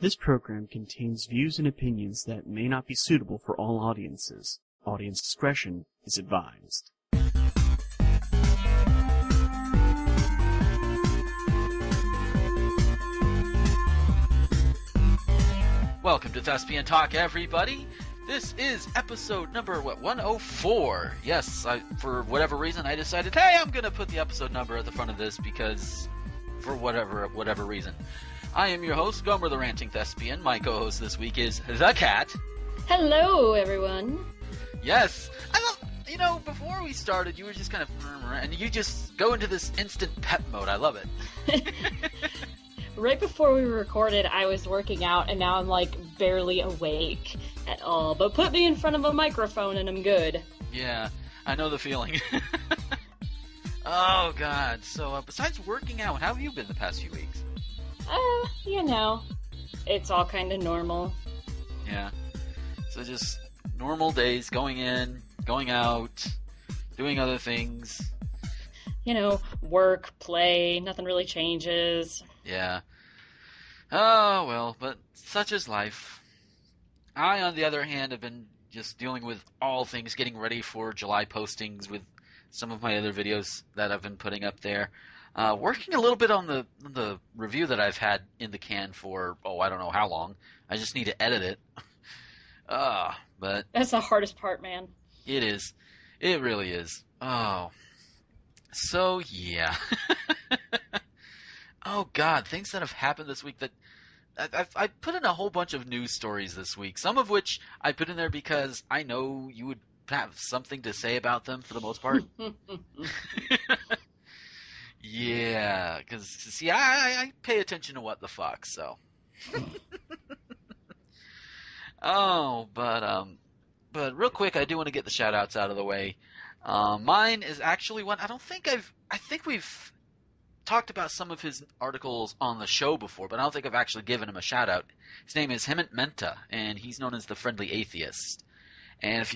This program contains views and opinions that may not be suitable for all audiences. Audience discretion is advised. Welcome to Thespian Talk, everybody. This is episode number, 104. Yes, for whatever reason, I decided, hey, I'm going to put the episode number at the front of this because for whatever reason. I am your host, Gomer the Ranting Thespian. My co-host this week is The Cat. Hello, everyone. Yes. I love, before we started, you were just kind of, and you just go into this instant pep mode. I love it. Right before we recorded, I was working out, and now I'm, barely awake at all. But put me in front of a microphone, and I'm good. Yeah, I know the feeling. Oh, God. So, besides working out, how have you been the past few weeks? It's all kind of normal. Yeah. So just normal days, going in, going out, doing other things. Work, play, nothing really changes. Yeah. Oh, well, but such is life. I, on the other hand, have been just dealing with all things, getting ready for July postings with some of my other videos that I've been putting up there. Working a little bit on the review that I've had in the can for, I don't know how long. I just need to edit it. But that's the hardest part, man. It is. It really is. Oh. So, yeah. Oh, God, things that have happened this week that I put in a whole bunch of news stories this week, some of which I put in there because I know you would have something to say about them for the most part. Yeah, because, see, I pay attention to what the fuck, so. Oh, but real quick, I do want to get the shout-outs out of the way. Mine is actually one – I think we've talked about some of his articles on the show before, but I don't think I've actually given him a shout-out. His name is Hemant Mehta, and he's known as the Friendly Atheist. And,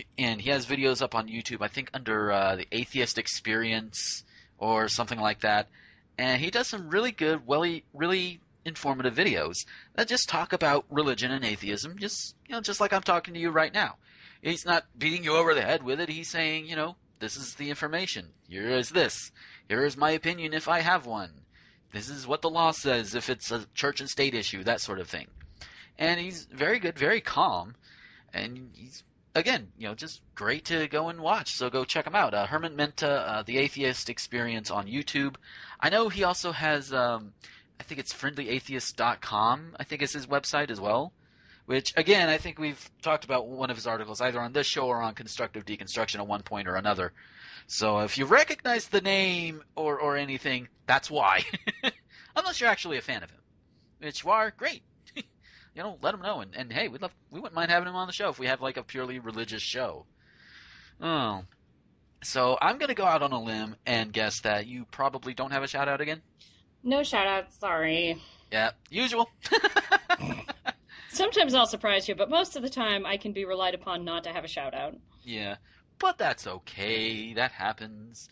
he has videos up on YouTube, I think, under the Atheist Experience – or something like that, and he does some really good, really informative videos that just talk about religion and atheism, just just like I'm talking to you right now. He's not beating you over the head with it. He's saying, this is the information. Here is this. Here is my opinion if I have one. This is what the law says if it's a church and state issue, that sort of thing. And he's very good, very calm, and he's again, just great to go and watch, so go check him out. Hemant Mehta, The Atheist Experience on YouTube. I know he also has, I think it's friendlyatheist.com, I think is his website as well, which, again, I think we've talked about one of his articles either on this show or on Constructive Deconstruction at one point or another. So if you recognize the name or anything, that's why. Unless you're actually a fan of him, which you are, great. Let them know. And hey, we wouldn't mind having him on the show if we have a purely religious show. Oh. So I'm going to go out on a limb and guess that you probably don't have a shout-out again? No shout-out, sorry. Yeah, usual. Sometimes I'll surprise you, but most of the time I can be relied upon not to have a shout-out. Yeah, but that's okay. That happens.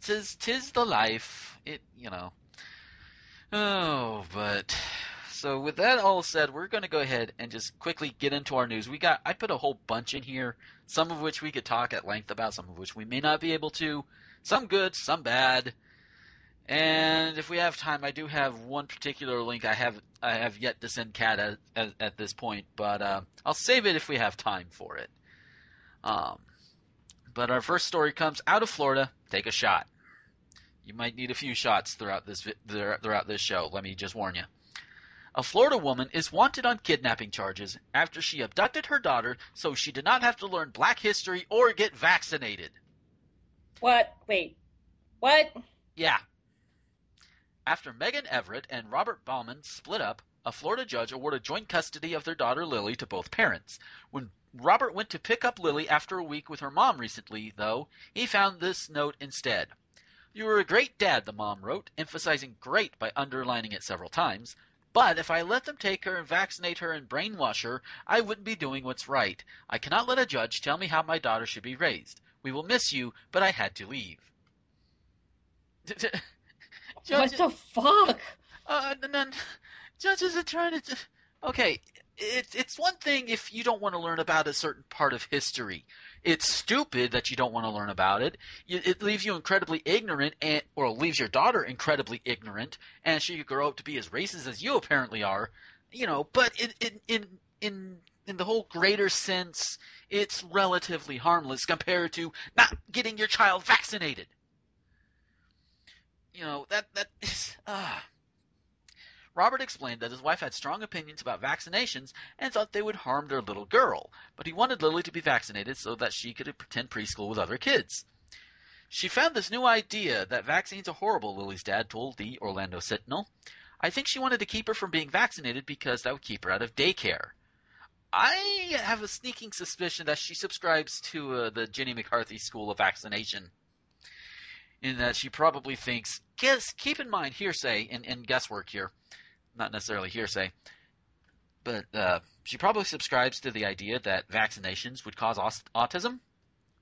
Tis the life. It. Oh, but... So with that all said, we're going to go ahead and just quickly get into our news. I put a whole bunch in here, some of which we could talk at length about, some of which we may not be able to, some good, some bad. And if we have time, I do have one particular link I have yet to send Kat at this point, but I'll save it if we have time for it. But our first story comes out of Florida. Take a shot. You might need a few shots throughout this show. Let me just warn you. A Florida woman is wanted on kidnapping charges after she abducted her daughter so she did not have to learn black history or get vaccinated. What? Wait. What? Yeah. After Megan Everett and Robert Bauman split up, a Florida judge awarded joint custody of their daughter Lily to both parents. When Robert went to pick up Lily after a week with her mom recently, though, he found this note instead. "You were a great dad," the mom wrote, emphasizing great by underlining it several times. But if I let them take her and vaccinate her and brainwash her, I wouldn't be doing what's right. I cannot let a judge tell me how my daughter should be raised. We will miss you, but I had to leave. What the fuck? Judges are trying to Okay, it's one thing if you don't want to learn about a certain part of history. It's stupid that you don't want to learn about it. It leaves you incredibly ignorant, or leaves your daughter incredibly ignorant, and she could grow up to be as racist as you apparently are. You know, but in the whole greater sense, it's relatively harmless compared to not getting your child vaccinated. You know, that is Robert explained that his wife had strong opinions about vaccinations and thought they would harm their little girl, but he wanted Lily to be vaccinated so that she could attend preschool with other kids. She found this new idea that vaccines are horrible, Lily's dad told the Orlando Sentinel. I think she wanted to keep her from being vaccinated because that would keep her out of daycare. I have a sneaking suspicion that she subscribes to the Jenny McCarthy School of Vaccination, in that she probably thinks – keep in mind hearsay and guesswork here. Not necessarily hearsay, but she probably subscribes to the idea that vaccinations would cause autism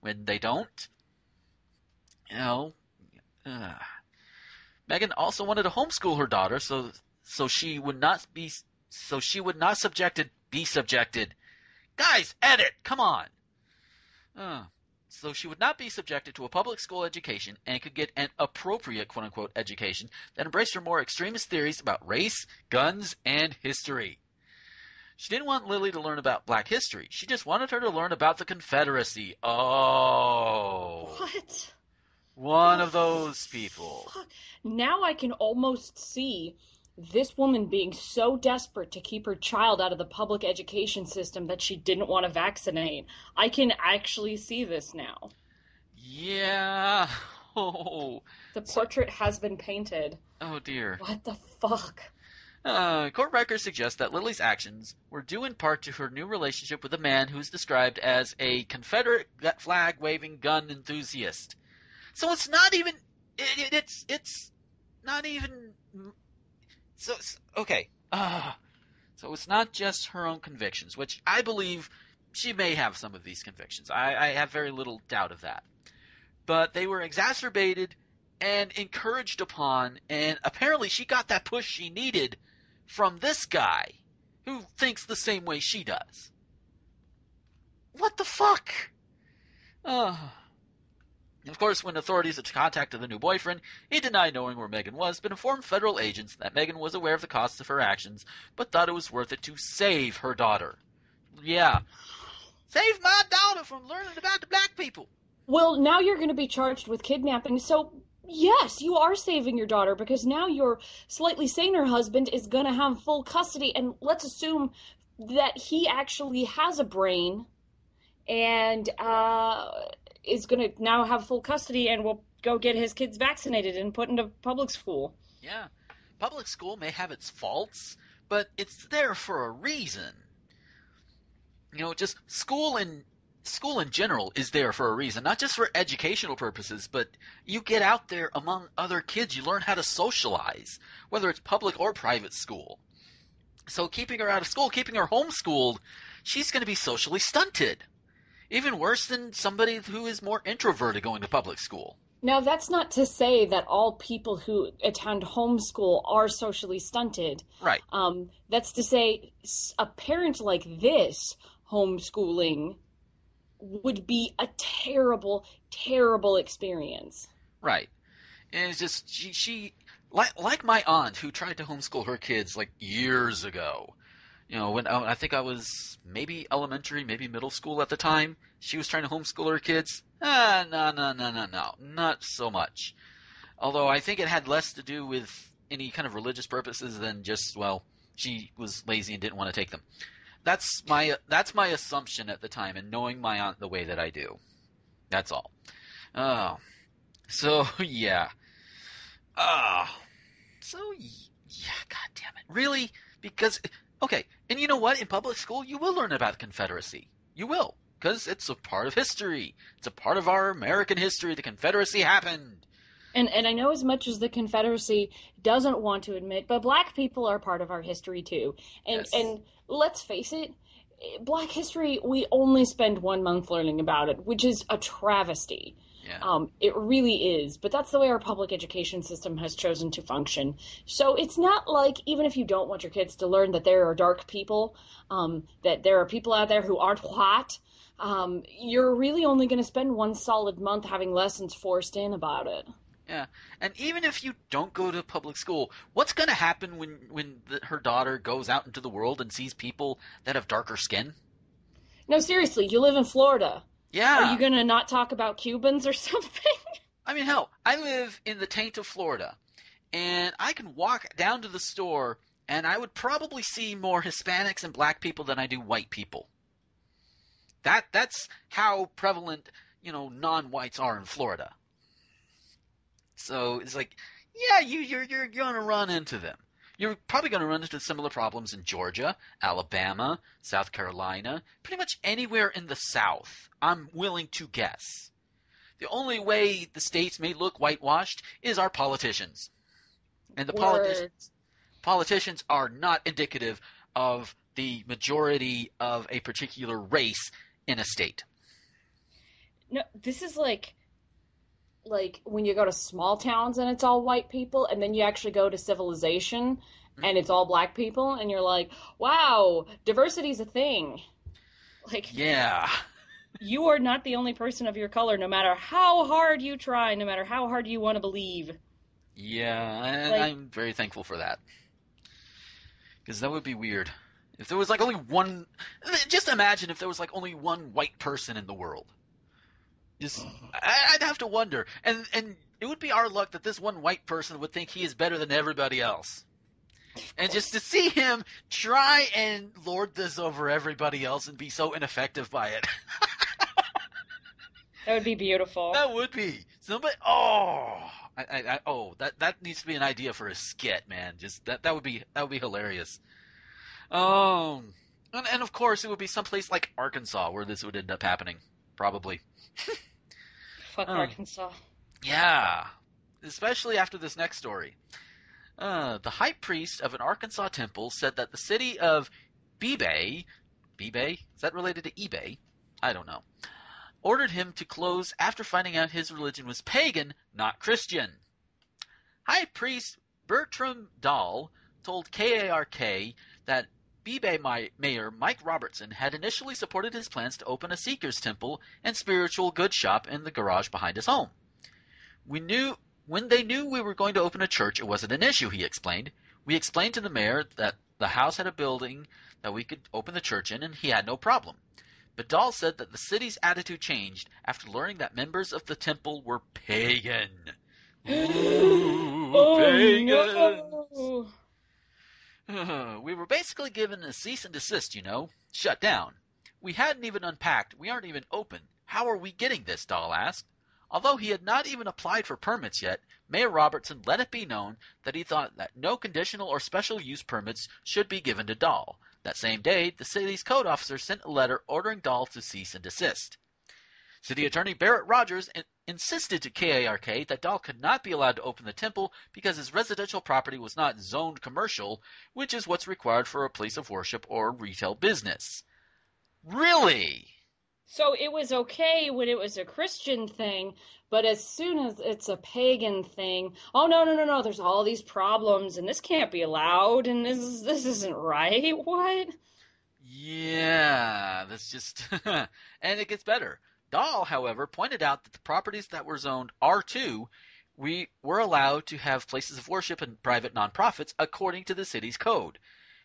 when they don't. You know, Megan also wanted to homeschool her daughter, so she would not be subjected. Guys, edit! Come on. So she would not be subjected to a public school education and could get an appropriate quote-unquote education that embraced her more extremist theories about race, guns, and history. She didn't want Lily to learn about black history. She just wanted her to learn about the Confederacy. Oh. What? One of those people. Fuck. Now I can almost see this woman being so desperate to keep her child out of the public education system that she didn't want to vaccinate. I can actually see this now. Yeah. Oh. The portrait has been painted. Oh, dear. What the fuck? Court records suggest that Lily's actions were due in part to her new relationship with a man who is described as a Confederate flag-waving gun enthusiast. So it's not even it's not even so okay. So it's not just her own convictions, which I believe she may have some of these convictions. I have very little doubt of that. But they were exacerbated and encouraged upon, and apparently she got that push she needed from this guy who thinks the same way she does. What the fuck? Of course, when authorities contacted the new boyfriend, he denied knowing where Megan was, but informed federal agents that Megan was aware of the costs of her actions, but thought it was worth it to save her daughter. Yeah. Save my daughter from learning about the black people. Well, now you're going to be charged with kidnapping, so yes, you are saving your daughter, because now your slightly saner husband is going to have full custody, and let's assume that he actually has a brain, and, is going to now have full custody and will go get his kids vaccinated and put into public school. Yeah. Public school may have its faults, but it's there for a reason. You know, just school in general is there for a reason, not just for educational purposes, but you get out there among other kids. You learn how to socialize, whether it's public or private school. So keeping her out of school, keeping her homeschooled, she's going to be socially stunted. Even worse than somebody who is more introverted going to public school. Now, that's not to say that all people who attend homeschool are socially stunted. Right. That's to say a parent like this homeschooling would be a terrible, terrible experience. Right. And it's just she like my aunt who tried to homeschool her kids like years ago. You know, when I think I was maybe elementary, maybe middle school at the time, she was trying to homeschool her kids. No, not so much. Although I think it had less to do with any kind of religious purposes than just, well, she was lazy and didn't want to take them. That's my assumption at the time, and knowing my aunt the way that I do, that's all. So yeah. So yeah. God damn it! Really? Because. Okay, and you know what? In public school, you will learn about the Confederacy. You will, because it's a part of history. It's a part of our American history. The Confederacy happened. And I know as much as the Confederacy doesn't want to admit, but black people are part of our history too. And, yes. And let's face it, black history, we only spend 1 month learning about it, which is a travesty. Yeah. It really is. But that's the way our public education system has chosen to function. So it's not like, even if you don't want your kids to learn that there are dark people, that there are people out there who aren't white, you're really only going to spend one solid month having lessons forced in about it. Yeah, and even if you don't go to public school, what's going to happen when her daughter goes out into the world and sees people that have darker skin? No, seriously, you live in Florida. Yeah. Are you going to not talk about Cubans or something? I mean, hell, I live in the taint of Florida, and I can walk down to the store, and I would probably see more Hispanics and black people than I do white people. That's how prevalent, non-whites are in Florida. So it's like, yeah, you're going to run into them. You're probably going to run into similar problems in Georgia, Alabama, South Carolina, pretty much anywhere in the South, I'm willing to guess. The only way the states may look whitewashed is our politicians. And the politicians are not indicative of the majority of a particular race in a state. No, this is like when you go to small towns and it's all white people, and then you actually go to civilization and it's all black people, and you're like, wow, diversity's a thing. Like, yeah. You are not the only person of your color, no matter how hard you try, no matter how hard you want to believe. Yeah, and I'm very thankful for that. Because that would be weird. If there was only one – just imagine if there was only one white person in the world. I'd have to wonder, and it would be our luck that this one white person would think he is better than everybody else, and just to see him try and lord this over everybody else and be so ineffective by it. That would be beautiful. That would be somebody. Oh, that needs to be an idea for a skit, man. Just that would be hilarious. And of course it would be someplace like Arkansas where this would end up happening. Probably. Fuck Arkansas. Yeah. Especially after this next story. The high priest of an Arkansas temple said that the city of Beebe – Beebe? Is that related to eBay? I don't know. Ordered him to close after finding out his religion was pagan, not Christian. High priest Bertram Dahl told KARK that Beebe Mayor Mike Robertson had initially supported his plans to open a seeker's temple and spiritual goods shop in the garage behind his home. When they knew we were going to open a church, it wasn't an issue, he explained. We explained to the mayor that the house had a building that we could open the church in, and he had no problem. But Dahl said that the city's attitude changed after learning that members of the temple were pagan. Ooh, oh, pagans! No. We were basically given a cease and desist, Shut down. We hadn't even unpacked. We aren't even open. How are we getting this? Dahl asked. Although he had not even applied for permits yet, Mayor Robertson let it be known that he thought that no conditional or special use permits should be given to Dahl. That same day, the city's code officer sent a letter ordering Dahl to cease and desist. City Attorney Barrett Rogers insisted to KARK that Dahl could not be allowed to open the temple because his residential property was not zoned commercial, which is what's required for a place of worship or retail business. Really? So it was okay when it was a Christian thing, but as soon as it's a pagan thing, oh, no, there's all these problems, and this can't be allowed, and this isn't right, what? Yeah, that's just – and it gets better. Dahl, however, pointed out that the properties that were zoned R2 were allowed to have places of worship and private nonprofits according to the city's code.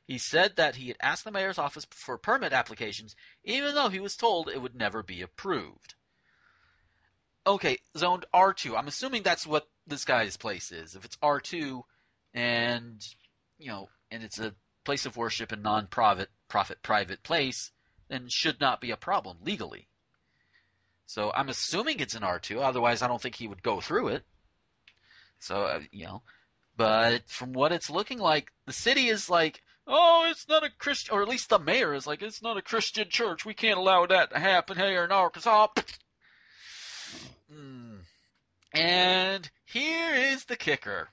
He said that he had asked the mayor's office for permit applications, even though he was told it would never be approved. Okay, zoned R2. I'm assuming that's what this guy's place is. If it's R2 and and it's a place of worship and nonprofit private place, then it should not be a problem legally. So I'm assuming it's an R2, otherwise I don't think he would go through it. So, but from what it's looking like, the city is like, oh, it's not a Christian, or at least the mayor is like, it's not a Christian church. We can't allow that to happen here in Arkansas. And here is the kicker.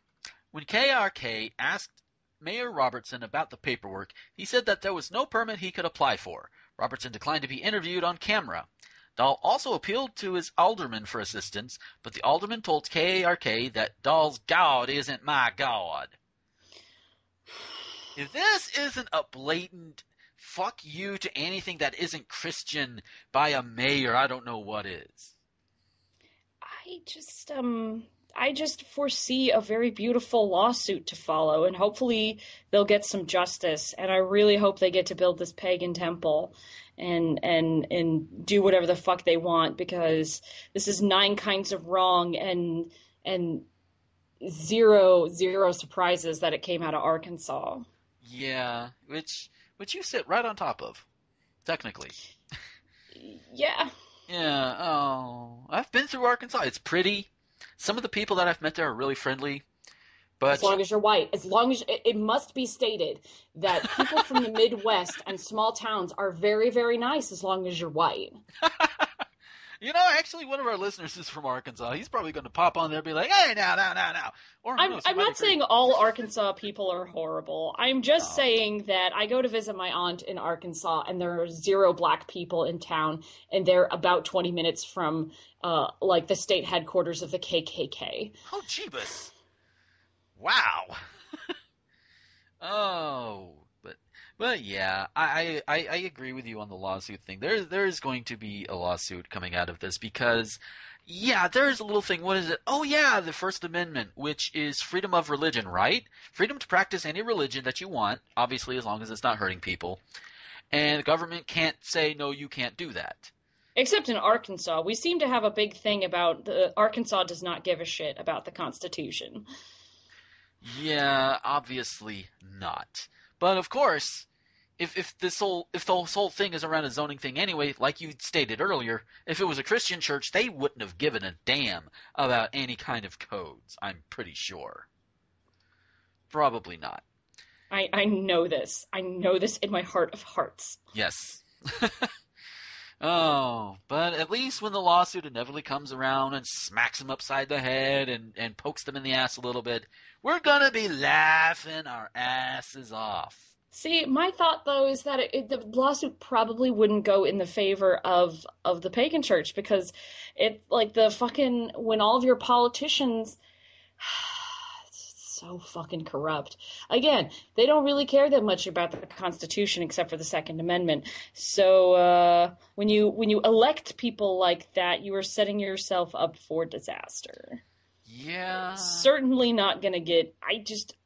When KRK asked Mayor Robertson about the paperwork, he said that there was no permit he could apply for. Robertson declined to be interviewed on camera. Dahl also appealed to his alderman for assistance, but the alderman told KARK that Dahl's God isn't my God. If this isn't a blatant fuck you to anything that isn't Christian by a mayor, I don't know what is. I just foresee a very beautiful lawsuit to follow, and hopefully they'll get some justice. And I really hope they get to build this pagan temple and do whatever the fuck they want, because this is 9 kinds of wrong and zero surprises that it came out of Arkansas. Yeah, which you sit right on top of, technically. Yeah. Yeah. Oh, I've been through Arkansas. It's pretty. Some of the people that I've met there are really friendly. But as long as you're white, as long as it must be stated that people from the Midwest and small towns are very, very nice as long as you're white. You know, actually, one of our listeners is from Arkansas. He's probably going to pop on there and be like, hey, now. Or, I'm not saying all Arkansas people are horrible. I'm just saying that I go to visit my aunt in Arkansas, and there are 0 black people in town, and they're about 20 minutes from, the state headquarters of the KKK. Oh, jeebus. Wow. Oh, but yeah, I agree with you on the lawsuit thing. There is going to be a lawsuit coming out of this because, yeah, there is a little thing. What is it? Oh, yeah, the First Amendment, which is freedom of religion, right? Freedom to practice any religion that you want, obviously, as long as it's not hurting people. And the government can't say, no, you can't do that. Except in Arkansas. We seem to have a big thing about Arkansas does not give a shit about the Constitution. Yeah, obviously not. But of course, if the whole thing is around a zoning thing anyway, like you stated earlier, if it was a Christian church, they wouldn't have given a damn about any kind of codes. I'm pretty sure. Probably not. I know this. I know this in my heart of hearts. Yes. Oh, but at least when the lawsuit inevitably comes around and smacks them upside the head and pokes them in the ass a little bit, we're going to be laughing our asses off. See, my thought, though, is that the lawsuit probably wouldn't go in the favor of the pagan church, because it's like the fucking – when all of your politicians – so fucking corrupt. Again, they don't really care that much about the Constitution except for the Second Amendment. So when you elect people like that, you are setting yourself up for disaster. Yeah. Certainly not going to get – I just –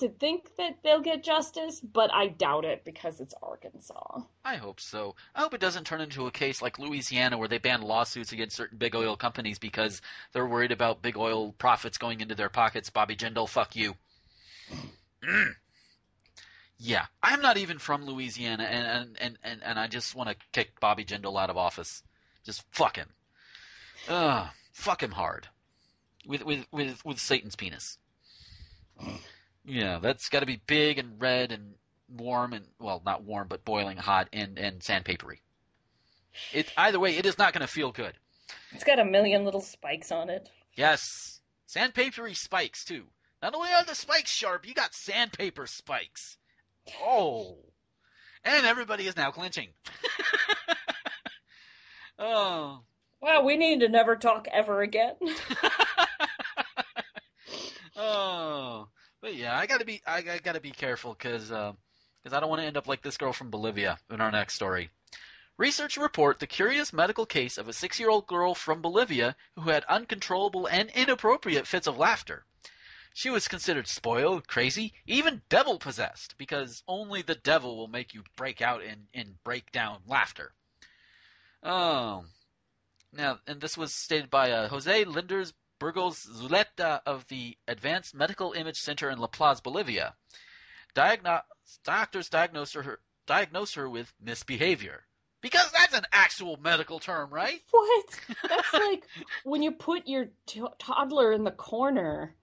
to think that they'll get justice, but I doubt it because it's Arkansas. I hope so. I hope it doesn't turn into a case like Louisiana where they banned lawsuits against certain big oil companies because they're worried about big oil profits going into their pockets. Bobby Jindal, fuck you. Mm. Yeah. I'm not even from Louisiana, and I just want to kick Bobby Jindal out of office. Just fuck him. Fuck him hard. With Satan's penis. Yeah, that's got to be big and red and warm and – well, not warm, but boiling hot and sandpapery. Either way, it is not going to feel good. It's got a million little spikes on it. Yes. Sandpapery spikes too. Not only are the spikes sharp, you got sandpaper spikes. Oh. And everybody is now clinching. Oh. Wow, we need to never talk ever again. Oh. But yeah, I gotta be careful because I don't want to end up like this girl from Bolivia in our next story. Research report the curious medical case of a 6-year-old girl from Bolivia who had uncontrollable and inappropriate fits of laughter. She was considered spoiled, crazy, even devil-possessed, because only the devil will make you break out and break down laughter. Oh. Now, and this was stated by Jose Linder Burgos Zuleta of the Advanced Medical Image Center in La Paz, Bolivia. Doctors diagnosed her with misbehavior. Because that's an actual medical term, right? What? That's like when you put your toddler in the corner.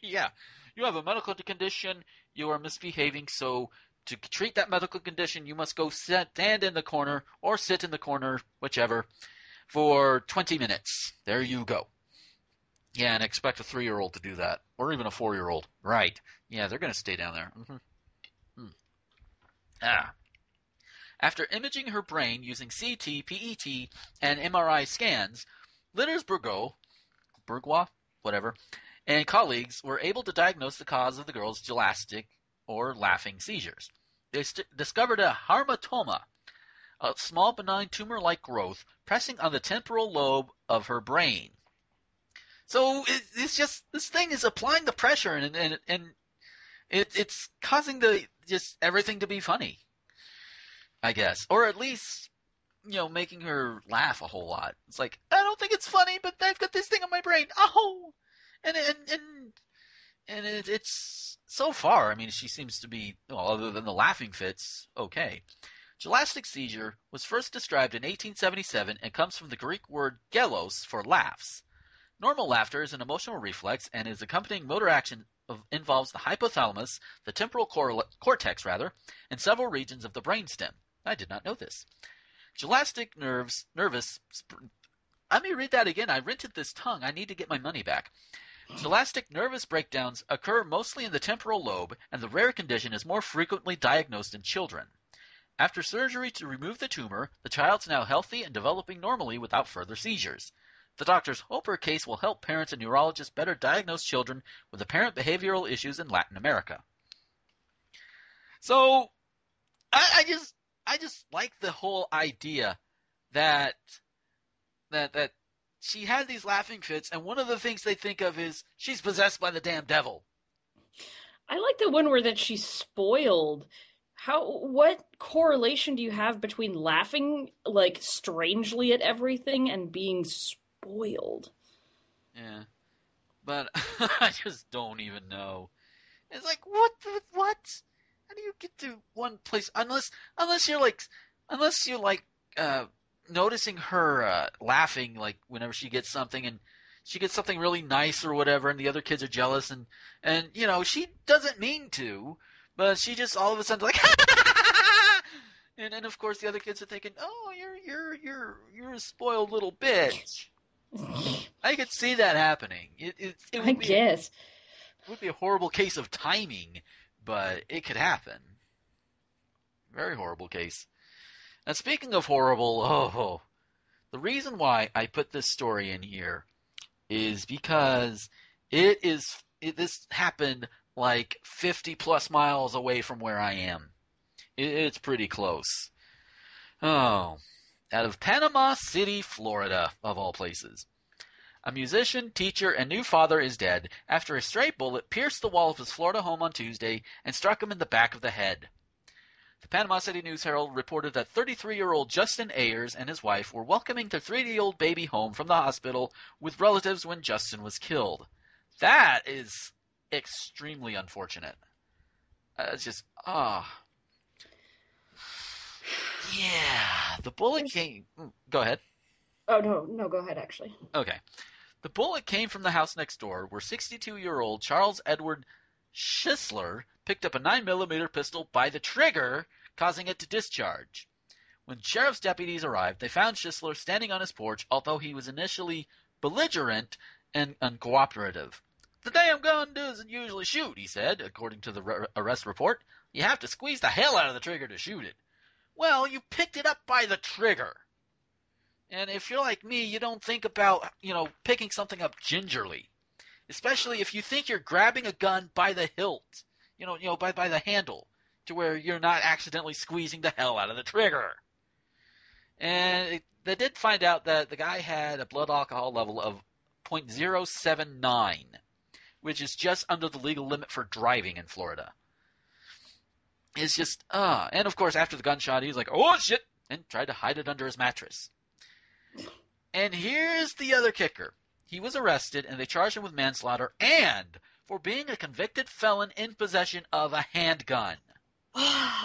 Yeah. You have a medical condition. You are misbehaving. So to treat that medical condition, you must go stand in the corner or sit in the corner, whichever. For 20 minutes. There you go. Yeah, and expect a 3-year-old to do that. Or even a 4-year-old. Right. Yeah, they're going to stay down there. Mm-hmm. Ah. After imaging her brain using CT, PET, and MRI scans, Linder Burgos, whatever, and colleagues were able to diagnose the cause of the girl's gelastic or laughing seizures. They discovered a hamartoma, a small benign tumor-like growth pressing on the temporal lobe of her brain. So it's just – this thing is applying the pressure and it's causing just everything to be funny, I guess. Or at least, you know, making her laugh a whole lot. It's like, I don't think it's funny, but I've got this thing on my brain. Oh! And it's so far, I mean, she seems to be, well, other than the laughing fits, okay. Gelastic seizure was first described in 1877 and comes from the Greek word gelos for laughs. Normal laughter is an emotional reflex, and its accompanying motor action involves the hypothalamus, the temporal cortex, and several regions of the brainstem. I did not know this. Gelastic nervous. Let me read that again. I rented this tongue. I need to get my money back. Gelastic nervous breakdowns occur mostly in the temporal lobe, and the rare condition is more frequently diagnosed in children. After surgery to remove the tumor, the child's now healthy and developing normally without further seizures. The doctors hope her case will help parents and neurologists better diagnose children with apparent behavioral issues in Latin America. So, I just like the whole idea that she had these laughing fits, and one of the things they think of is she's possessed by the damn devil. I like the one where that she's spoiled. What correlation do you have between laughing like strangely at everything and being spoiled? Yeah, but I just don't even know. It's like what? How do you get to one place unless you're noticing her laughing, like whenever she gets something and she gets something really nice or whatever, and the other kids are jealous and you know she doesn't mean to, but she just all of a sudden like and of course the other kids are thinking, oh, you're a spoiled little bitch. I could see that happening. It would be a horrible case of timing, but it could happen. Very horrible case. And speaking of horrible, the reason why I put this story in here is because this happened like 50 plus miles away from where I am. It's pretty close. Oh, out of Panama City, Florida, of all places. A musician, teacher, and new father is dead after a stray bullet pierced the wall of his Florida home on Tuesday and struck him in the back of the head. The Panama City News Herald reported that 33-year-old Justin Ayers and his wife were welcoming their 3-day-old baby home from the hospital with relatives when Justin was killed. That is extremely unfortunate. It's just, yeah, the bullet came – go ahead. Oh, no, go ahead actually. Okay. The bullet came from the house next door where 62-year-old Charles Edward Schisler picked up a 9mm pistol by the trigger, causing it to discharge. When sheriff's deputies arrived, they found Schisler standing on his porch, although he was initially belligerent and uncooperative. "The damn gun doesn't usually shoot," he said, according to the arrest report. "You have to squeeze the hell out of the trigger to shoot it." "Well, you picked it up by the trigger. And if you're like me, you don't think about, you know, picking something up gingerly. Especially if you think you're grabbing a gun by the hilt, you know, by the handle, to where you're not accidentally squeezing the hell out of the trigger." And they did find out that the guy had a blood alcohol level of 0.079, which is just under the legal limit for driving in Florida. It's just, and of course, after the gunshot, he was like, "Oh, shit," and tried to hide it under his mattress. And here's the other kicker. He was arrested, and they charged him with manslaughter and for being a convicted felon in possession of a handgun.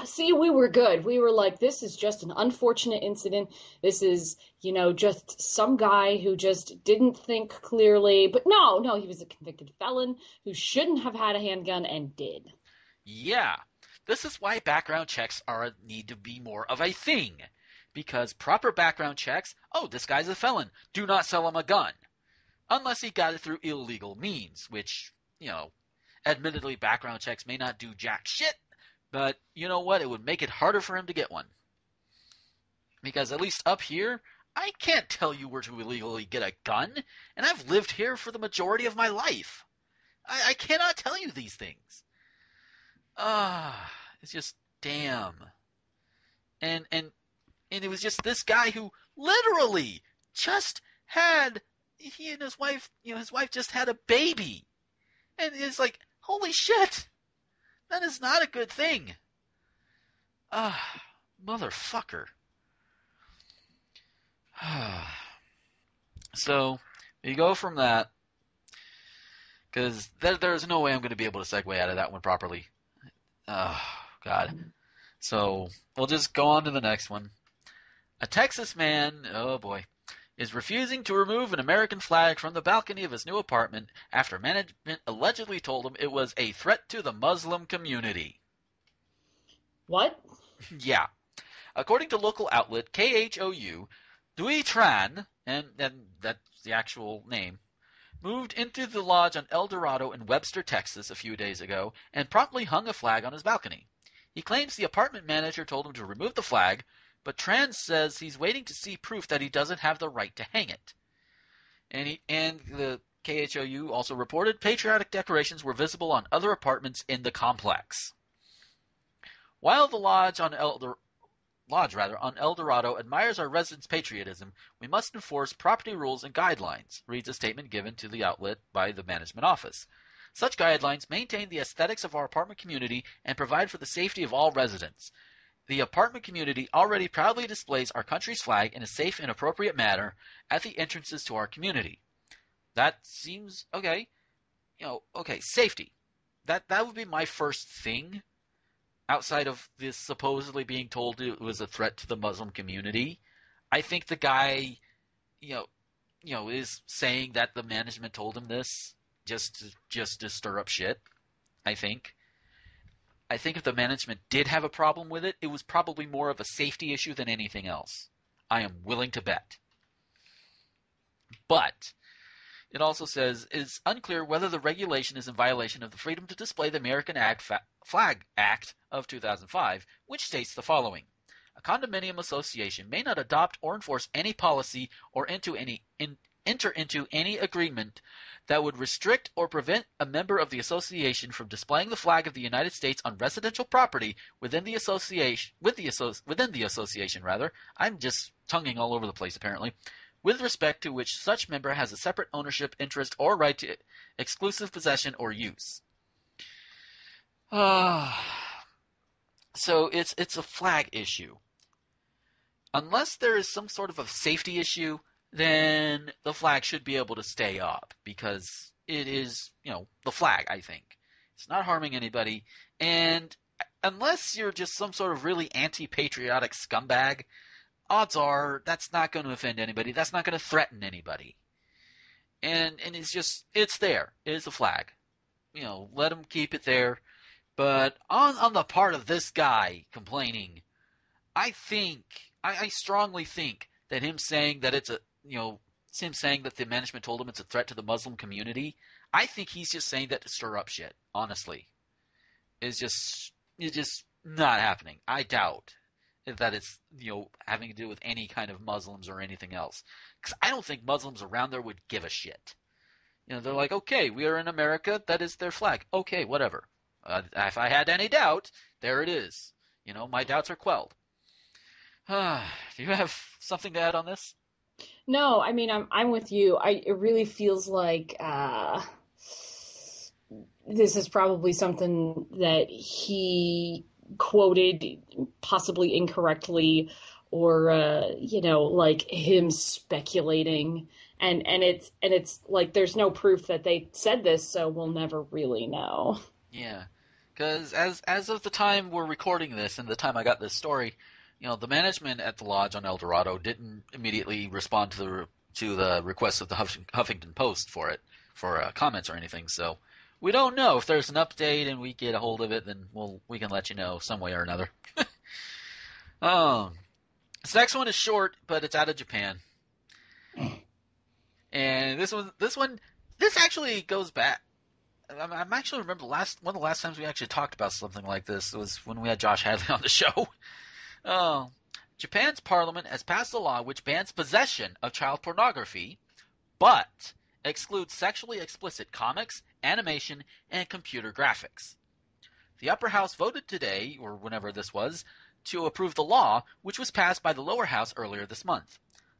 See, we were good. We were like, this is just an unfortunate incident. This is, you know, just some guy who just didn't think clearly. But no, he was a convicted felon who shouldn't have had a handgun and did. Yeah. This is why background checks need to be more of a thing. Because proper background checks, this guy's a felon. Do not sell him a gun. Unless he got it through illegal means, which, you know, admittedly background checks may not do jack shit, but you know what? It would make it harder for him to get one. Because at least up here, I can't tell you where to illegally get a gun, and I've lived here for the majority of my life. I cannot tell you these things. It's just damn. And it was just this guy who literally just had he and his wife, his wife just had a baby. And it's like, holy shit. That is not a good thing. Motherfucker. So, you go from that, because there's no way I'm going to be able to segue out of that one properly. Oh, God. So, we'll just go on to the next one. A Texas man, oh boy, is refusing to remove an American flag from the balcony of his new apartment after management allegedly told him it was a threat to the Muslim community. What? Yeah. According to local outlet KHOU, Duy Tran, and that's the actual name, moved into the lodge on El Dorado in Webster, Texas a few days ago and promptly hung a flag on his balcony. He claims the apartment manager told him to remove the flag, but Tran says he's waiting to see proof that he doesn't have the right to hang it. And the KHOU also reported patriotic decorations were visible on other apartments in the complex. While the lodge on El Dorado admires our residents' patriotism, we must enforce property rules and guidelines, reads a statement given to the outlet by the management office. Such guidelines maintain the aesthetics of our apartment community and provide for the safety of all residents. The apartment community already proudly displays our country's flag in a safe and appropriate manner at the entrances to our community. That seems okay. Okay, safety. That would be my first thing. Outside of this supposedly being told it was a threat to the Muslim community, I think the guy, is saying that the management told him this just to stir up shit. I think if the management did have a problem with it, it was probably more of a safety issue than anything else. I am willing to bet. But it also says, it's unclear whether the regulation is in violation of the Freedom to Display the American Flag Act of 2005, which states the following. A condominium association may not adopt or enforce any policy or enter into any agreement that would restrict or prevent a member of the association from displaying the flag of the United States on residential property within the association. I'm just tonguing all over the place apparently. With respect to which such member has a separate ownership, interest, or right to exclusive possession or use. So it's a flag issue. Unless there is some sort of a safety issue, then the flag should be able to stay up because it is, the flag, I think. It's not harming anybody. And unless you're just some sort of really anti-patriotic scumbag, odds are that's not going to offend anybody. That's not going to threaten anybody. And it's just – it's there. It is a flag. Let them keep it there. But on the part of this guy complaining, I strongly think that him saying that it's a – him saying that the management told him it's a threat to the Muslim community, I think he's just saying that to stir up shit, honestly. It's just not happening. I doubt that it's having to do with any kind of Muslims or anything else, because I don't think Muslims around there would give a shit. They're like, okay, we are in America. That is their flag. Okay, whatever. If I had any doubt, there it is. My doubts are quelled. Do you have something to add on this? No, I mean I'm with you. It really feels like this is probably something that he quoted possibly incorrectly, or like him speculating, and it's like there's no proof that they said this, so we'll never really know. Yeah, because as of the time we're recording this and the time I got this story, the management at the lodge on El Dorado didn't immediately respond to the request of the Huffington Post for comments or anything, so we don't know. If there's an update and we get a hold of it, then we can let you know some way or another. This next one is short, but it's out of Japan. And this actually goes back. I'm actually remember one of the last times we actually talked about something like this was when we had Josh Hadley on the show. Japan's parliament has passed a law which bans possession of child pornography, but excludes sexually explicit comics, animation, and computer graphics. The upper house voted today, or whenever this was, to approve the law, which was passed by the lower house earlier this month.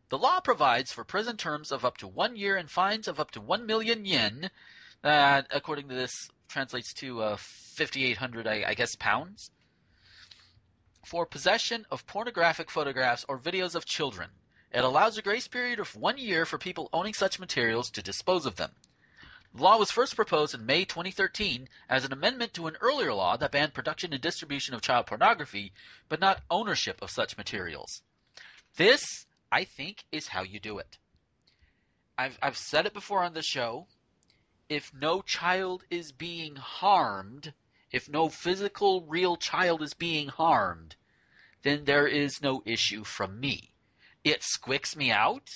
The law provides for prison terms of up to 1 year and fines of up to 1,000,000 yen, according to this, translates to 5,800, I guess, pounds, for possession of pornographic photographs or videos of children. It allows a grace period of 1 year for people owning such materials to dispose of them. The law was first proposed in May 2013 as an amendment to an earlier law that banned production and distribution of child pornography, but not ownership of such materials. This, I think, is how you do it. I've said it before on the show. If no child is being harmed, if no physical real child is being harmed, then there is no issue from me. It squicks me out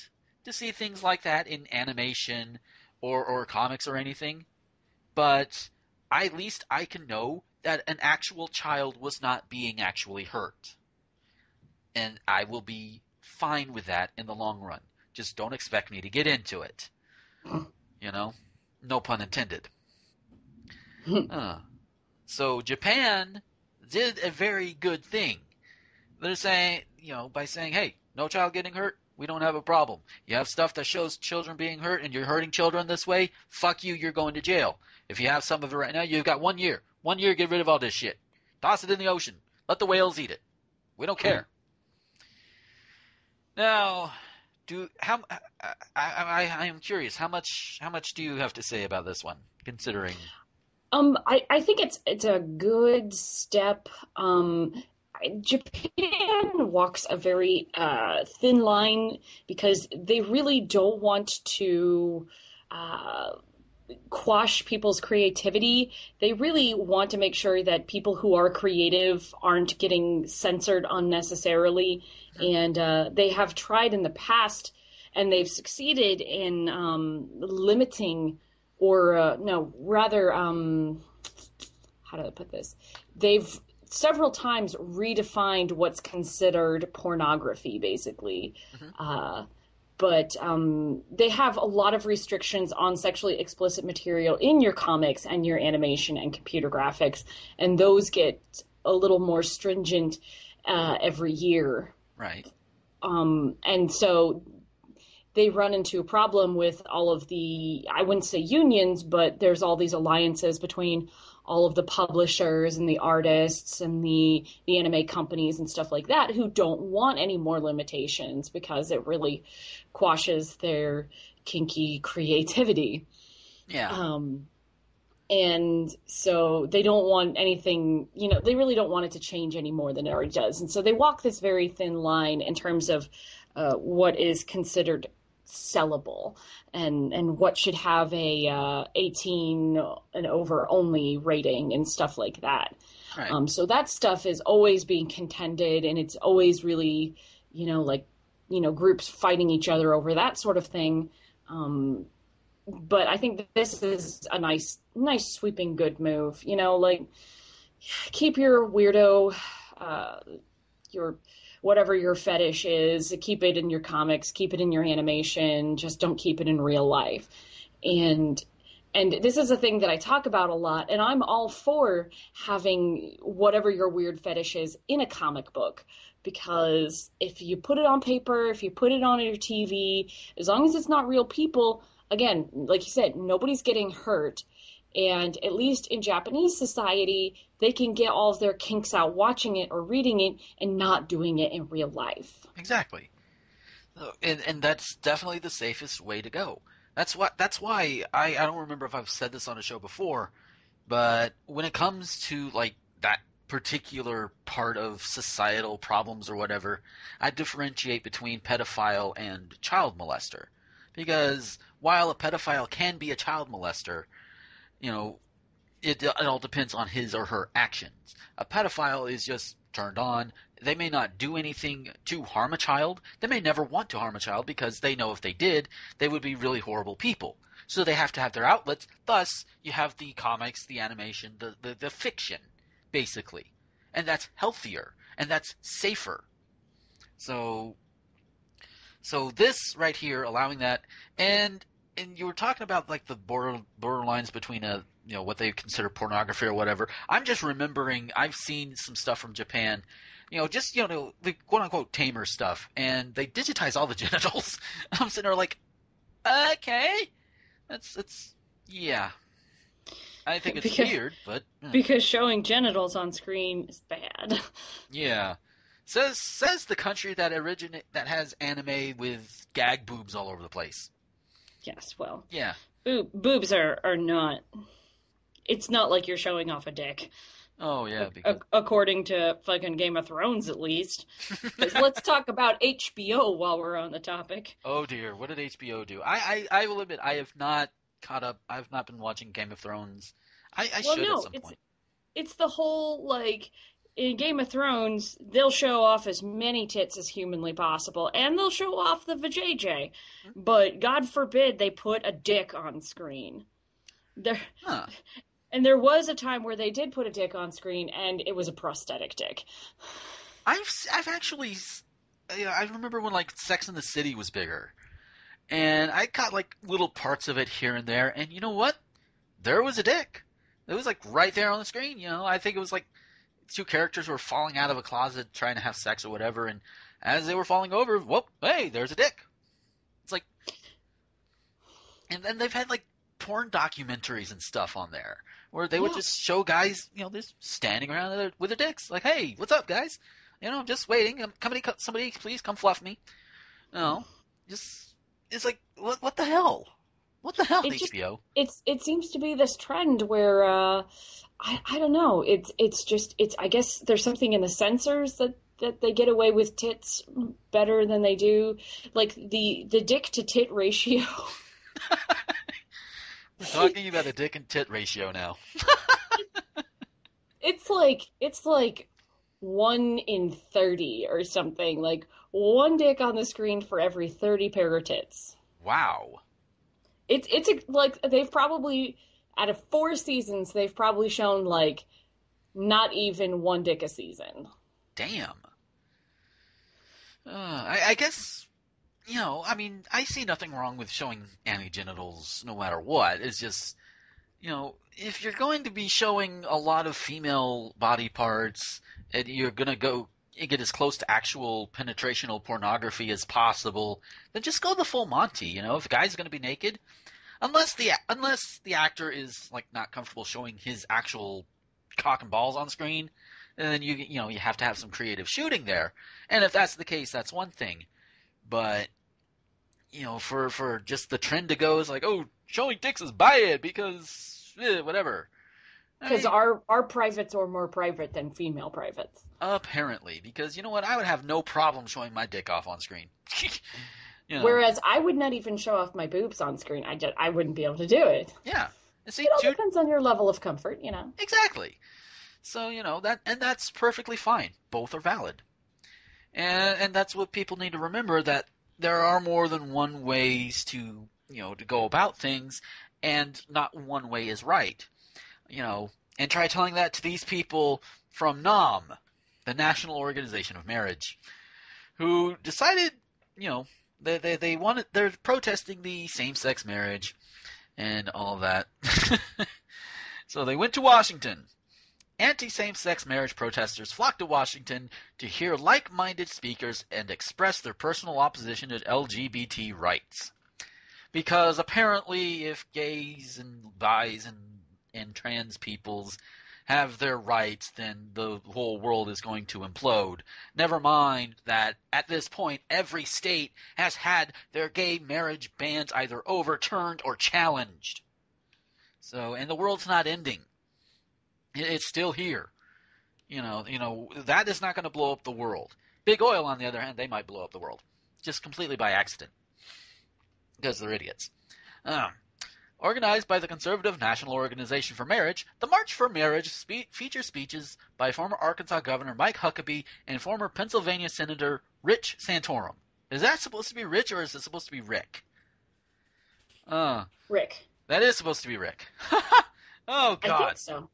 to see things like that in animation or comics or anything, but at least I can know that an actual child was not being actually hurt. And I will be fine with that in the long run. Just don't expect me to get into it. You know? No pun intended. So Japan did a very good thing. They're saying, you know, by saying, hey, no child getting hurt, we don't have a problem. You have stuff that shows children being hurt and you're hurting children this way, fuck you, you're going to jail. If you have some of it right now, you've got 1 year. 1 year, get rid of all this shit. Toss it in the ocean. Let the whales eat it. We don't care. Now, I am curious. How much do you have to say about this one? Considering, I think it's a good step. Japan walks a very thin line because they really don't want to quash people's creativity. They really want to make sure that people who are creative aren't getting censored unnecessarily. And they have tried in the past, and they've succeeded in limiting or how do I put this? They've several times redefined what's considered pornography, basically. But they have a lot of restrictions on sexually explicit material in your comics and your animation and computer graphics, and those get a little more stringent every year. Right. And so they run into a problem with all of the, I wouldn't say unions, but there's all these alliances between all of the publishers and the artists and the anime companies and stuff like that who don't want any more limitations because it really quashes their kinky creativity. Yeah. And so they don't want anything, you know, they really don't want it to change any more than it already does. And so they walk this very thin line in terms of what is considered sellable, and what should have a 18 and over only rating and stuff like that. Right. So that stuff is always being contended, and it's always really, you know, like, you know, groups fighting each other over that sort of thing. But I think that this is a nice sweeping good move. You know, like, keep your weirdo, your whatever your fetish is, keep it in your comics, keep it in your animation, just don't keep it in real life. And this is a thing that I talk about a lot, and I'm all for having whatever your weird fetish is in a comic book, because if you put it on paper, if you put it on your TV, as long as it's not real people, again, like you said, nobody's getting hurt. And at least in Japanese society, they can get all of their kinks out watching it or reading it and not doing it in real life. Exactly. And that's definitely the safest way to go. That's why I don't remember if I've said this on a show before, but when it comes to like that particular part of societal problems or whatever, I differentiate between pedophile and child molester. Because while a pedophile can be a child molester, you know, it all depends on his or her actions. A pedophile is just turned on. They may not do anything to harm a child. They may never want to harm a child because they know if they did, they would be really horrible people. So they have to have their outlets. Thus, you have the comics, the animation, the fiction, basically. And that's healthier. And that's safer. So this right here, allowing that, and you were talking about like the border lines between a, you know, what they consider pornography or whatever. I'm just remembering I've seen some stuff from Japan, you know, just, you know, the quote unquote tamer stuff, and they digitize all the genitals. I'm sitting there like, okay, that's yeah. I think it's weird, but because showing genitals on screen is bad. Yeah. Says the country that has anime with gag boobs all over the place. Yes, well. Yeah. Boobs are not. It's not like you're showing off a dick. Oh yeah. Because... according to fucking Game of Thrones, at least. Let's talk about HBO while we're on the topic. Oh dear, what did HBO do? I will admit I have not caught up. I've not been watching Game of Thrones. I should at some point. It's the whole like. In Game of Thrones, they'll show off as many tits as humanly possible, and they'll show off the vajayjay. But God forbid they put a dick on screen. And there was a time where they did put a dick on screen, and it was a prosthetic dick. I've actually, you know, I remember when like Sex and the City was bigger, and I caught like little parts of it here and there. And you know what? There was a dick. It was like right there on the screen. You know, I think it was like. Two characters were falling out of a closet trying to have sex or whatever, and as they were falling over, whoop, hey, there's a dick. It's like – and then they've had like porn documentaries and stuff on there where they would just show guys, you know, just standing around with their dicks. Like, hey, what's up, guys? You know, I'm just waiting. Somebody please come fluff me. No, just – it's like what the hell? What the hell, HBO? It seems to be this trend where I don't know. It's just I guess there's something in the censors that they get away with tits better than they do, like the dick to tit ratio. We're talking about the dick and tit ratio now. It's like 1 in 30 or something. Like one dick on the screen for every 30 pair of tits. Wow. It's like they've probably out of 4 seasons they've probably shown like not even one dick a season. Damn. I guess, you know, I mean, I see nothing wrong with showing any genitals no matter what. It's just, you know, if you're going to be showing a lot of female body parts and you're going to go get as close to actual penetrational pornography as possible, then just go the full Monty. You know, if a guy's going to be naked, unless the actor is like not comfortable showing his actual cock and balls on screen, and then you have to have some creative shooting there. And if that's the case, that's one thing. But you know, for just the trend to go is like, oh, showing dicks is bad because whatever. Because our privates are more private than female privates. Apparently, because you know what? I would have no problem showing my dick off on screen. You know. Whereas I would not even show off my boobs on screen. I wouldn't be able to do it. Yeah. See, it all depends on your level of comfort, you know. Exactly. So, you know, that's perfectly fine. Both are valid. And that's what people need to remember, that there are more than one ways to, you know, to go about things, and not one way is right. You know, and try telling that to these people from NOM, the National Organization of Marriage, who decided, you know, they're protesting the same-sex marriage and all that. So they went to Washington. Anti-same-sex marriage protesters flocked to Washington to hear like-minded speakers and express their personal opposition to LGBT rights. Because apparently if gays and bis and trans peoples have their rights, then the whole world is going to implode. Never mind that at this point, every state has had their gay marriage bans either overturned or challenged. So, and the world's not ending. It's still here. You know, that is not going to blow up the world. Big oil, on the other hand, they might blow up the world. Just completely by accident. Because they're idiots. Organized by the Conservative National Organization for Marriage, the March for Marriage features speeches by former Arkansas Governor Mike Huckabee and former Pennsylvania Senator Rich Santorum. Is that supposed to be Rich, or is it supposed to be Rick? Rick. That is supposed to be Rick. Oh, God. I think so.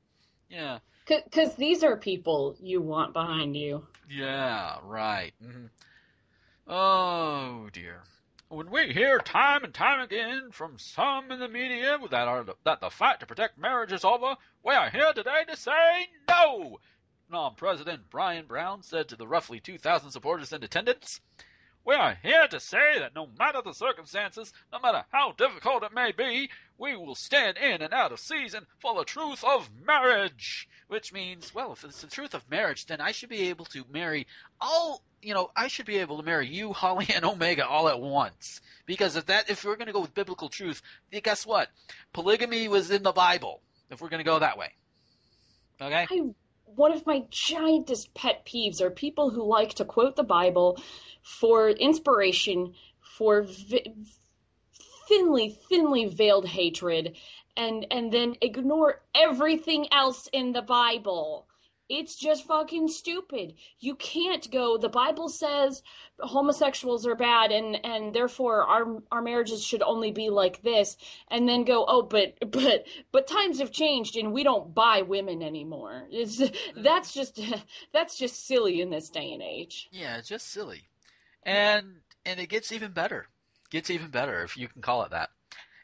Yeah. Because these are people you want behind you. Yeah, right. Mm-hmm. Oh, dear. When we hear time and time again from some in the media that the fight to protect marriage is over, we are here today to say no! Non-President Brian Brown said to the roughly 2,000 supporters in attendance, we are here to say that no matter the circumstances, no matter how difficult it may be, we will stand in and out of season for the truth of marriage. Which means, well, if it's the truth of marriage, then I should be able to marry all, you know, I should be able to marry you, Holly, and Omega all at once. Because if we're going to go with biblical truth, guess what? Polygamy was in the Bible, if we're going to go that way. Okay? One of my giantest pet peeves are people who like to quote the Bible for inspiration, for thinly veiled hatred, and then ignore everything else in the Bible. It's just fucking stupid. You can't go, the Bible says homosexuals are bad and therefore our marriages should only be like this, and then go, oh, but times have changed and we don't buy women anymore. That's just silly in this day and age. Yeah, it's just silly. And it gets even better. Gets even better, if you can call it that.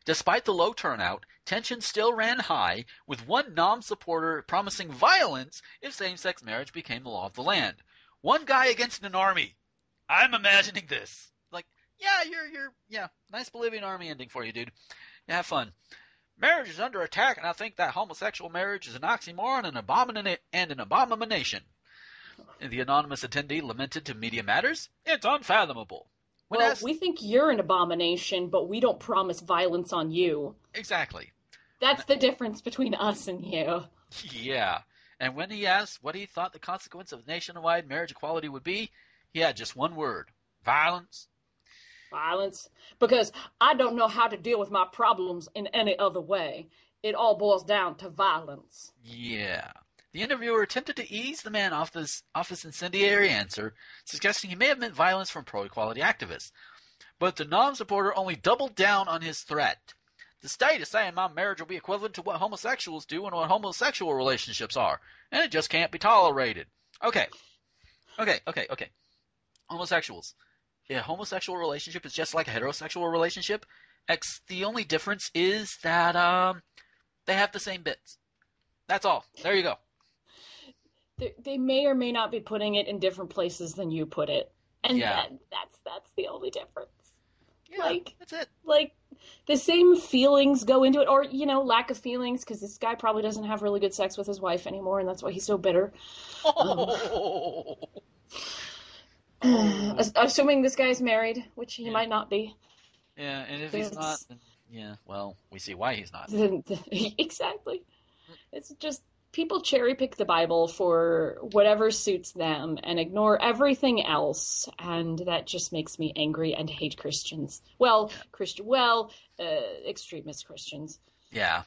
Despite the low turnout, tension still ran high, with one non-supporter promising violence if same-sex marriage became the law of the land. One guy against an army. I'm imagining this. Like, yeah, you're nice Bolivian army ending for you, dude. Yeah, have fun. Marriage is under attack, and I think that homosexual marriage is an oxymoron and an abomination. The anonymous attendee lamented to Media Matters, it's unfathomable. Well, we think you're an abomination, but we don't promise violence on you. Exactly. That's the difference between us and you. Yeah. And when he asked what he thought the consequence of nationwide marriage equality would be, he had just one word. Violence. Violence. Because I don't know how to deal with my problems in any other way. It all boils down to violence. Yeah. The interviewer attempted to ease the man off his incendiary answer, suggesting he may have meant violence from pro-equality activists. But the non-supporter only doubled down on his threat. The state is saying my marriage will be equivalent to what homosexuals do and what homosexual relationships are, and it just can't be tolerated. Okay. Homosexuals. A homosexual relationship is just like a heterosexual relationship. The only difference is that they have the same bits. That's all. There you go. They may or may not be putting it in different places than you put it. And yeah. that's the only difference. Yeah, like, that's it. Like, the same feelings go into it, or, you know, lack of feelings, because this guy probably doesn't have really good sex with his wife anymore, and that's why he's so bitter. Assuming this guy's married, which he might not be. Yeah, and if he's not, then, we see why he's not. Exactly. It's just... people cherry pick the Bible for whatever suits them and ignore everything else, and that just makes me angry and hate Christians. Well, extremist Christians. Yeah.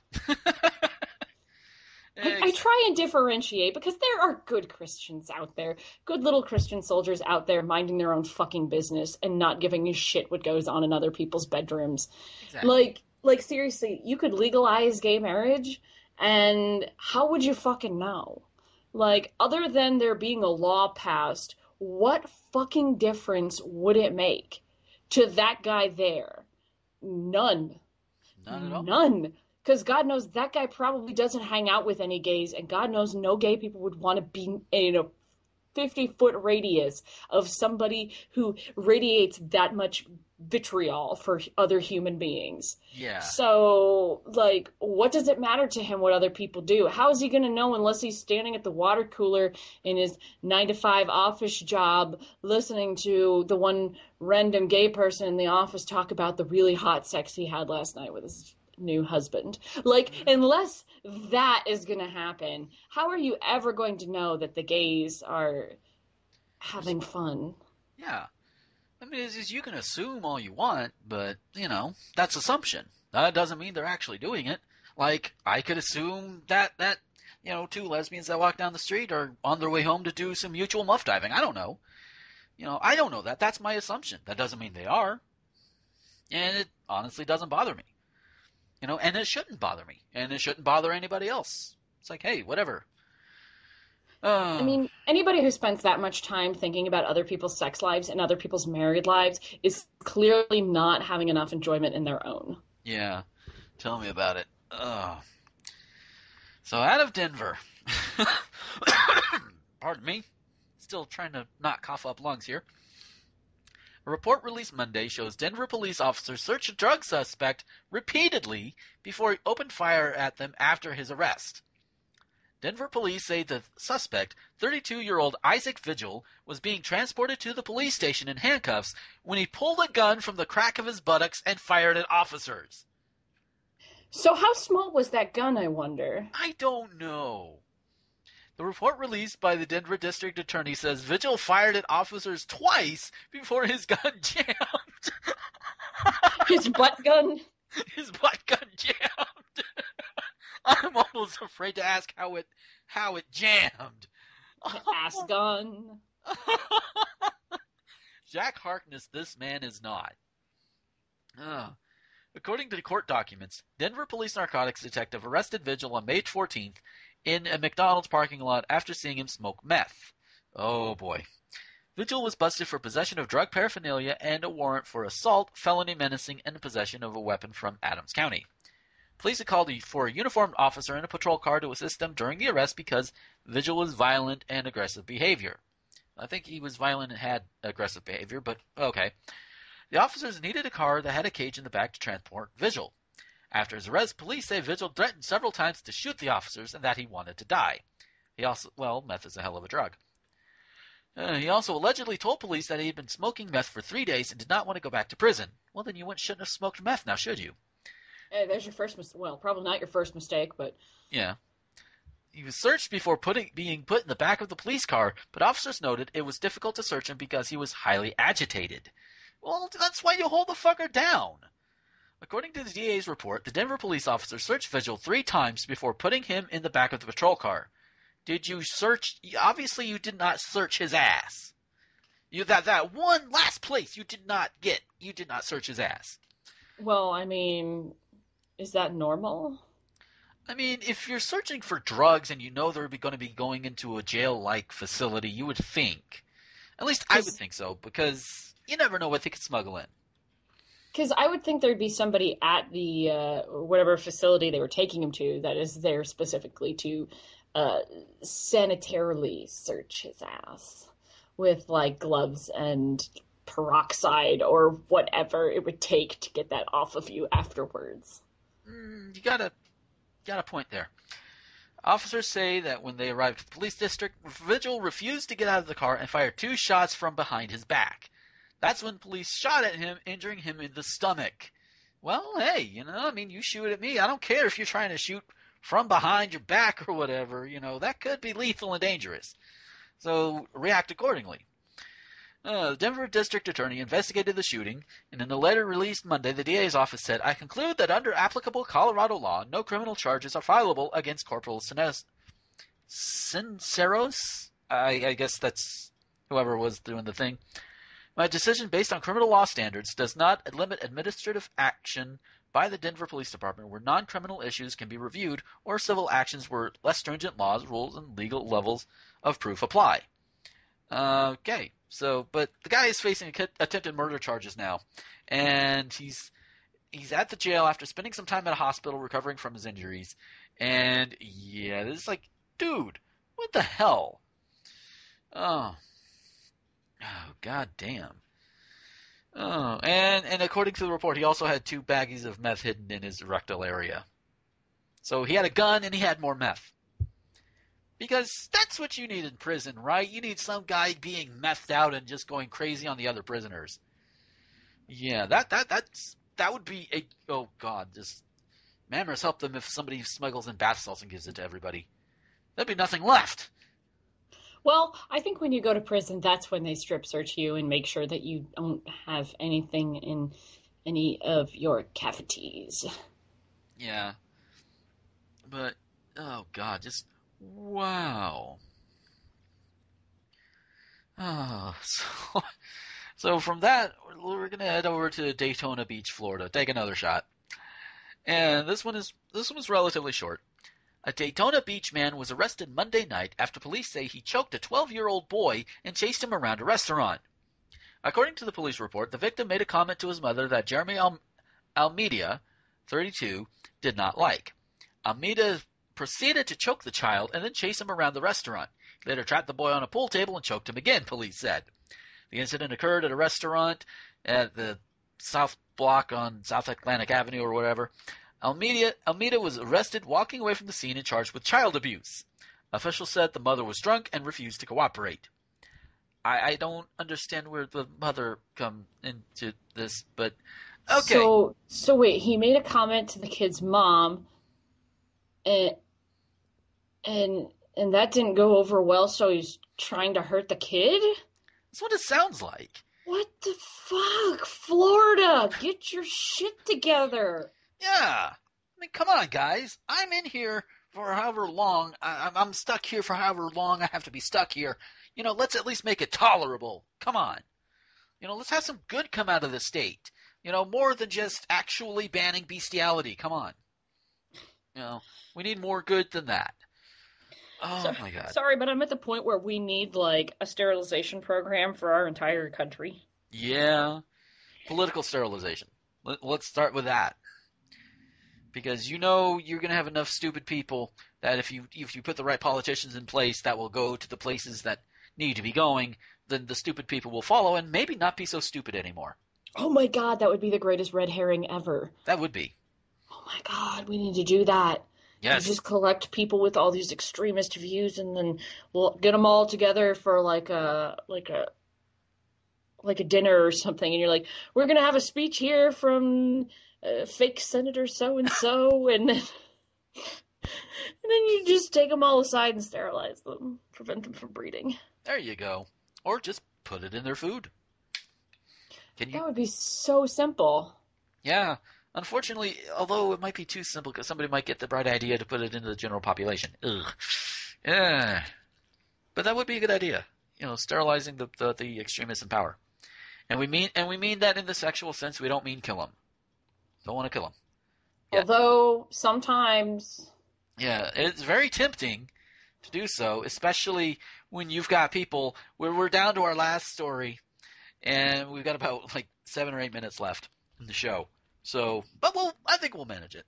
I try and differentiate because there are good Christians out there, good little Christian soldiers out there minding their own fucking business and not giving a shit what goes on in other people's bedrooms. Exactly. Like seriously, you could legalize gay marriage. And how would you fucking know? Like, other than there being a law passed, what fucking difference would it make to that guy there? None. None at all. None. Because God knows that guy probably doesn't hang out with any gays, and God knows no gay people would want to be in a 50-foot radius of somebody who radiates that much vitriol for other human beings. Yeah. So, like, what does it matter to him what other people do? How is he going to know unless he's standing at the water cooler in his 9-to-5 office job listening to the one random gay person in the office talk about the really hot sex he had last night with his new husband? Like, unless that is going to happen, how are you ever going to know that the gays are having fun? Yeah. I mean, you can assume all you want, but, you know, that's assumption. That doesn't mean they're actually doing it. Like, I could assume that you know, two lesbians that walk down the street are on their way home to do some mutual muff diving. I don't know. You know, I don't know that. That's my assumption. That doesn't mean they are. And it honestly doesn't bother me. You know, and it shouldn't bother me. And it shouldn't bother anybody else. It's like, hey, whatever. I mean, anybody who spends that much time thinking about other people's sex lives and other people's married lives is clearly not having enough enjoyment in their own. Yeah. Tell me about it. Oh. So out of Denver. Pardon me. Still trying to not cough up lungs here. A report released Monday shows Denver police officers searched a drug suspect repeatedly before he opened fire at them after his arrest. Denver police say the suspect, 32-year-old Isaac Vigil, was being transported to the police station in handcuffs when he pulled a gun from the crack of his buttocks and fired at officers. So how small was that gun, I wonder? I don't know. The report released by the Denver District Attorney says Vigil fired at officers twice before his gun jammed. His butt gun? His butt gun jammed. I'm almost afraid to ask how it jammed. Ass gun. Jack Harkness, this man is not. According to the court documents, Denver Police Narcotics Detective arrested Vigil on May 14th in a McDonald's parking lot after seeing him smoke meth. Oh, boy. Vigil was busted for possession of drug paraphernalia and a warrant for assault, felony menacing, and possession of a weapon from Adams County. Police had called for a uniformed officer in a patrol car to assist them during the arrest because Vigil was violent and aggressive behavior. I think he was violent and had aggressive behavior, but okay. The officers needed a car that had a cage in the back to transport Vigil. After his arrest, police say Vigil threatened several times to shoot the officers and that he wanted to die. He also, well, meth is a hell of a drug. He also allegedly told police that he had been smoking meth for 3 days and did not want to go back to prison. Well, then you shouldn't have smoked meth now, should you? Hey, there's your first mistake. Well, probably not your first mistake, but... Yeah. He was searched before being put in the back of the police car, but officers noted it was difficult to search him because he was highly agitated. Well, that's why you hold the fucker down. According to the DA's report, the Denver police officer searched Vigil 3 times before putting him in the back of the patrol car. Did you search? Obviously, you did not search his ass. That one last place you did not get. You did not search his ass. Well, I mean, is that normal? I mean, if you're searching for drugs and you know they're going to be going into a jail-like facility, you would think. At least I would think so, because you never know what they could smuggle in. Because I would think there'd be somebody at the whatever facility they were taking him to that is there specifically to sanitarily search his ass with, like, gloves and peroxide or whatever it would take to get that off of you afterwards. You got a point there. Officers say that when they arrived at the police district, Vigil refused to get out of the car and fired 2 shots from behind his back. That's when police shot at him, injuring him in the stomach. Well, hey, you know, I mean, you shoot at me. I don't care if you're trying to shoot from behind your back or whatever. You know, that could be lethal and dangerous. So react accordingly. The Denver District Attorney investigated the shooting, and in a letter released Monday, the DA's office said, "I conclude that under applicable Colorado law, no criminal charges are fileable against Corporal Sinceros. I guess that's whoever was doing the thing. My decision, based on criminal law standards, does not limit administrative action by the Denver Police Department where non-criminal issues can be reviewed or civil actions where less stringent laws, rules, and legal levels of proof apply." Okay, so, but the guy is facing attempted murder charges now, and he's at the jail after spending some time at a hospital recovering from his injuries, and yeah, this is like, dude, what the hell? Oh, god damn. Oh, and according to the report, he also had 2 baggies of meth hidden in his rectal area. So he had a gun and he had more meth. Because that's what you need in prison, right? You need some guy being methed out and just going crazy on the other prisoners. Yeah, that would be a – oh, god. Just Mammers help them if somebody smuggles in bath salts and gives it to everybody. There'd be nothing left. Well, I think when you go to prison, that's when they strip search you and make sure that you don't have anything in any of your cavities. Yeah. But, oh, god, just, wow. Oh, so from that, we're going to head over to Daytona Beach, Florida. Take another shot. And this one is relatively short. A Daytona Beach man was arrested Monday night after police say he choked a 12-year-old boy and chased him around a restaurant. According to the police report, the victim made a comment to his mother that Jeremy Almedia, 32, did not like. Almeida proceeded to choke the child and then chase him around the restaurant. He later trapped the boy on a pool table and choked him again, police said. The incident occurred at a restaurant at the South Block on South Atlantic Avenue or whatever. Almeida was arrested walking away from the scene and charged with child abuse. Officials said the mother was drunk and refused to cooperate. I don't understand where the mother come into this, but okay. So wait, he made a comment to the kid's mom, and that didn't go over well, so he's trying to hurt the kid? That's what it sounds like. What the fuck? Florida, get your shit together. Yeah. I mean, come on, guys. I'm in here for however long. I'm stuck here for however long I have to be stuck here. You know, let's at least make it tolerable. Come on. You know, let's have some good come out of the state. You know, more than just actually banning bestiality. Come on. You know, we need more good than that. Oh, sorry, my God. Sorry, but I'm at the point where we need, like, a sterilization program for our entire country. Yeah. Political sterilization. Let's start with that. Because you know you're going to have enough stupid people that if you put the right politicians in place that will go to the places that need to be going, then the stupid people will follow and maybe not be so stupid anymore. Oh my God, that would be the greatest red herring ever. That would be. Oh my God, we need to do that. Yes. You just collect people with all these extremist views and then we'll get them all together for like a dinner or something, and you're like, we're going to have a speech here from fake Senator so-and-so, and then you just take them all aside and sterilize them, prevent them from breeding. There you go. Or just put it in their food. That would be so simple. Yeah. Unfortunately, although it might be too simple because somebody might get the bright idea to put it into the general population. Ugh. Yeah. But that would be a good idea. You know, sterilizing the extremists in power. And we mean that in the sexual sense. We don't mean kill them. Don't want to kill them. Yeah. Although sometimes, yeah, it's very tempting to do so, especially when you've got people. We're down to our last story, and we've got about like 7 or 8 minutes left in the show. So, but I think we'll manage it.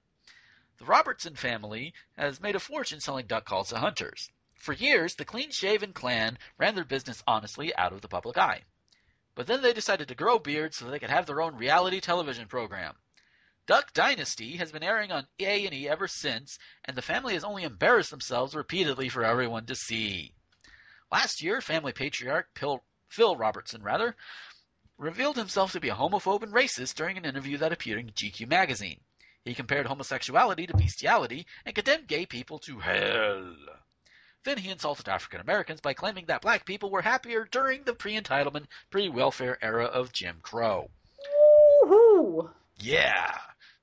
The Robertson family has made a fortune selling duck calls to hunters. For years, the clean-shaven clan ran their business honestly out of the public eye, but then they decided to grow beards so they could have their own reality television program. Duck Dynasty has been airing on A&E ever since, and the family has only embarrassed themselves repeatedly for everyone to see. Last year, family patriarch Phil Robertson revealed himself to be a homophobe and racist during an interview that appeared in GQ magazine. He compared homosexuality to bestiality and condemned gay people to hell. Then he insulted African Americans by claiming that black people were happier during the pre-entitlement, pre-welfare era of Jim Crow. Woohoo! Yeah!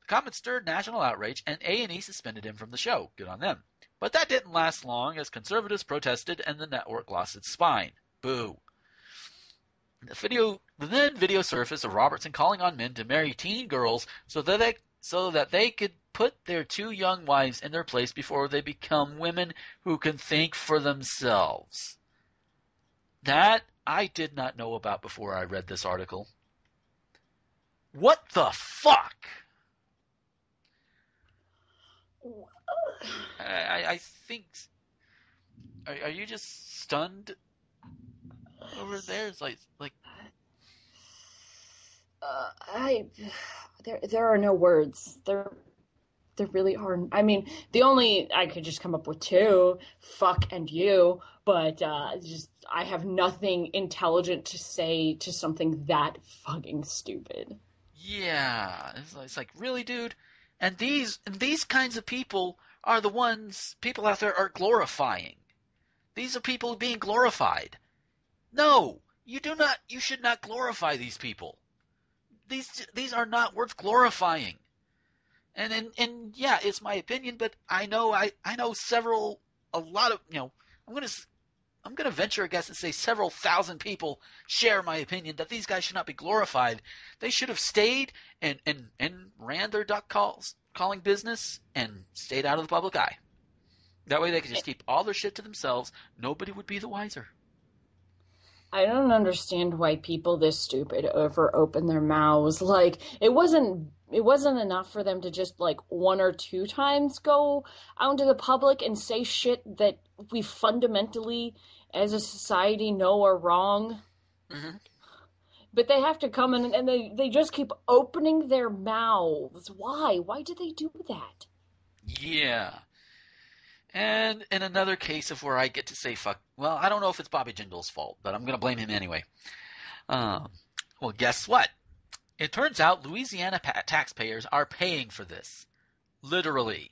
The comment stirred national outrage, and A&E suspended him from the show. Good on them. But that didn't last long, as conservatives protested and the network lost its spine. Boo. The video surfaced of Robertson calling on men to marry teen girls so that they could put their two young wives in their place before they become women who can think for themselves. That I did not know about before I read this article. What the fuck? I think. Are you just stunned over there? It's like. There are no words. There really are. I mean, I could just come up with two, fuck and you, but I have nothing intelligent to say to something that fucking stupid. Yeah, it's like, really, dude. And these kinds of people are the ones people out there are glorifying. These are people being glorified. No, you do not. You should not glorify these people. These are not worth glorifying. And yeah, it's my opinion, but I know a lot of I'm gonna venture a guess and say several thousand people share my opinion that these guys should not be glorified. They should have stayed and ran their duck calling business and stayed out of the public eye. That way they could just keep all their shit to themselves. Nobody would be the wiser. I don't understand why people this stupid over open their mouths. Like, it wasn't enough for them to just, like, one or two times go out into the public and say shit that we fundamentally, as a society, know are wrong. Mm-hmm. But they have to come in and they just keep opening their mouths. Why? Why do they do that? Yeah. And in another case of where I get to say fuck – well, I don't know if it's Bobby Jindal's fault, but I'm going to blame him anyway. Well, guess what? It turns out Louisiana taxpayers are paying for this, literally.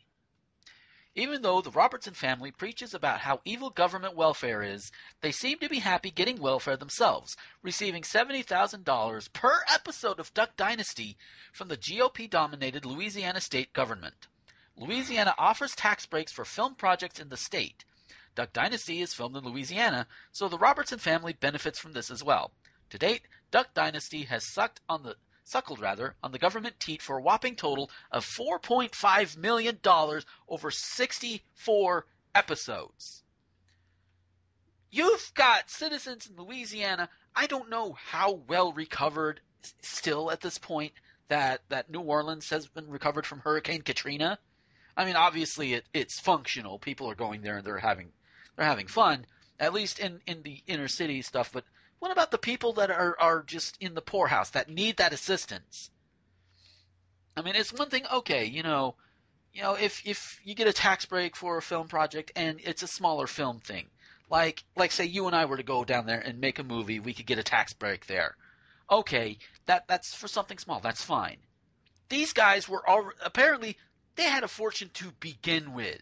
Even though the Robertson family preaches about how evil government welfare is, they seem to be happy getting welfare themselves, receiving $70,000 per episode of Duck Dynasty from the GOP-dominated Louisiana state government. Louisiana offers tax breaks for film projects in the state. Duck Dynasty is filmed in Louisiana, so the Robertson family benefits from this as well. To date, Duck Dynasty has suckled on the government teat for a whopping total of $4.5 million over 64 episodes. You've got citizens in Louisiana, I don't know how well recovered still at this point that New Orleans has been recovered from Hurricane Katrina. I mean, obviously it's functional. People are going there and they're having fun, at least in the inner city stuff. But what about the people that are just in the poorhouse that need that assistance? I mean, it's one thing. Okay, you know, if you get a tax break for a film project and it's a smaller film thing, like say you and I were to go down there and make a movie, we could get a tax break there. Okay, that's for something small. That's fine. These guys were apparently. They had a fortune to begin with,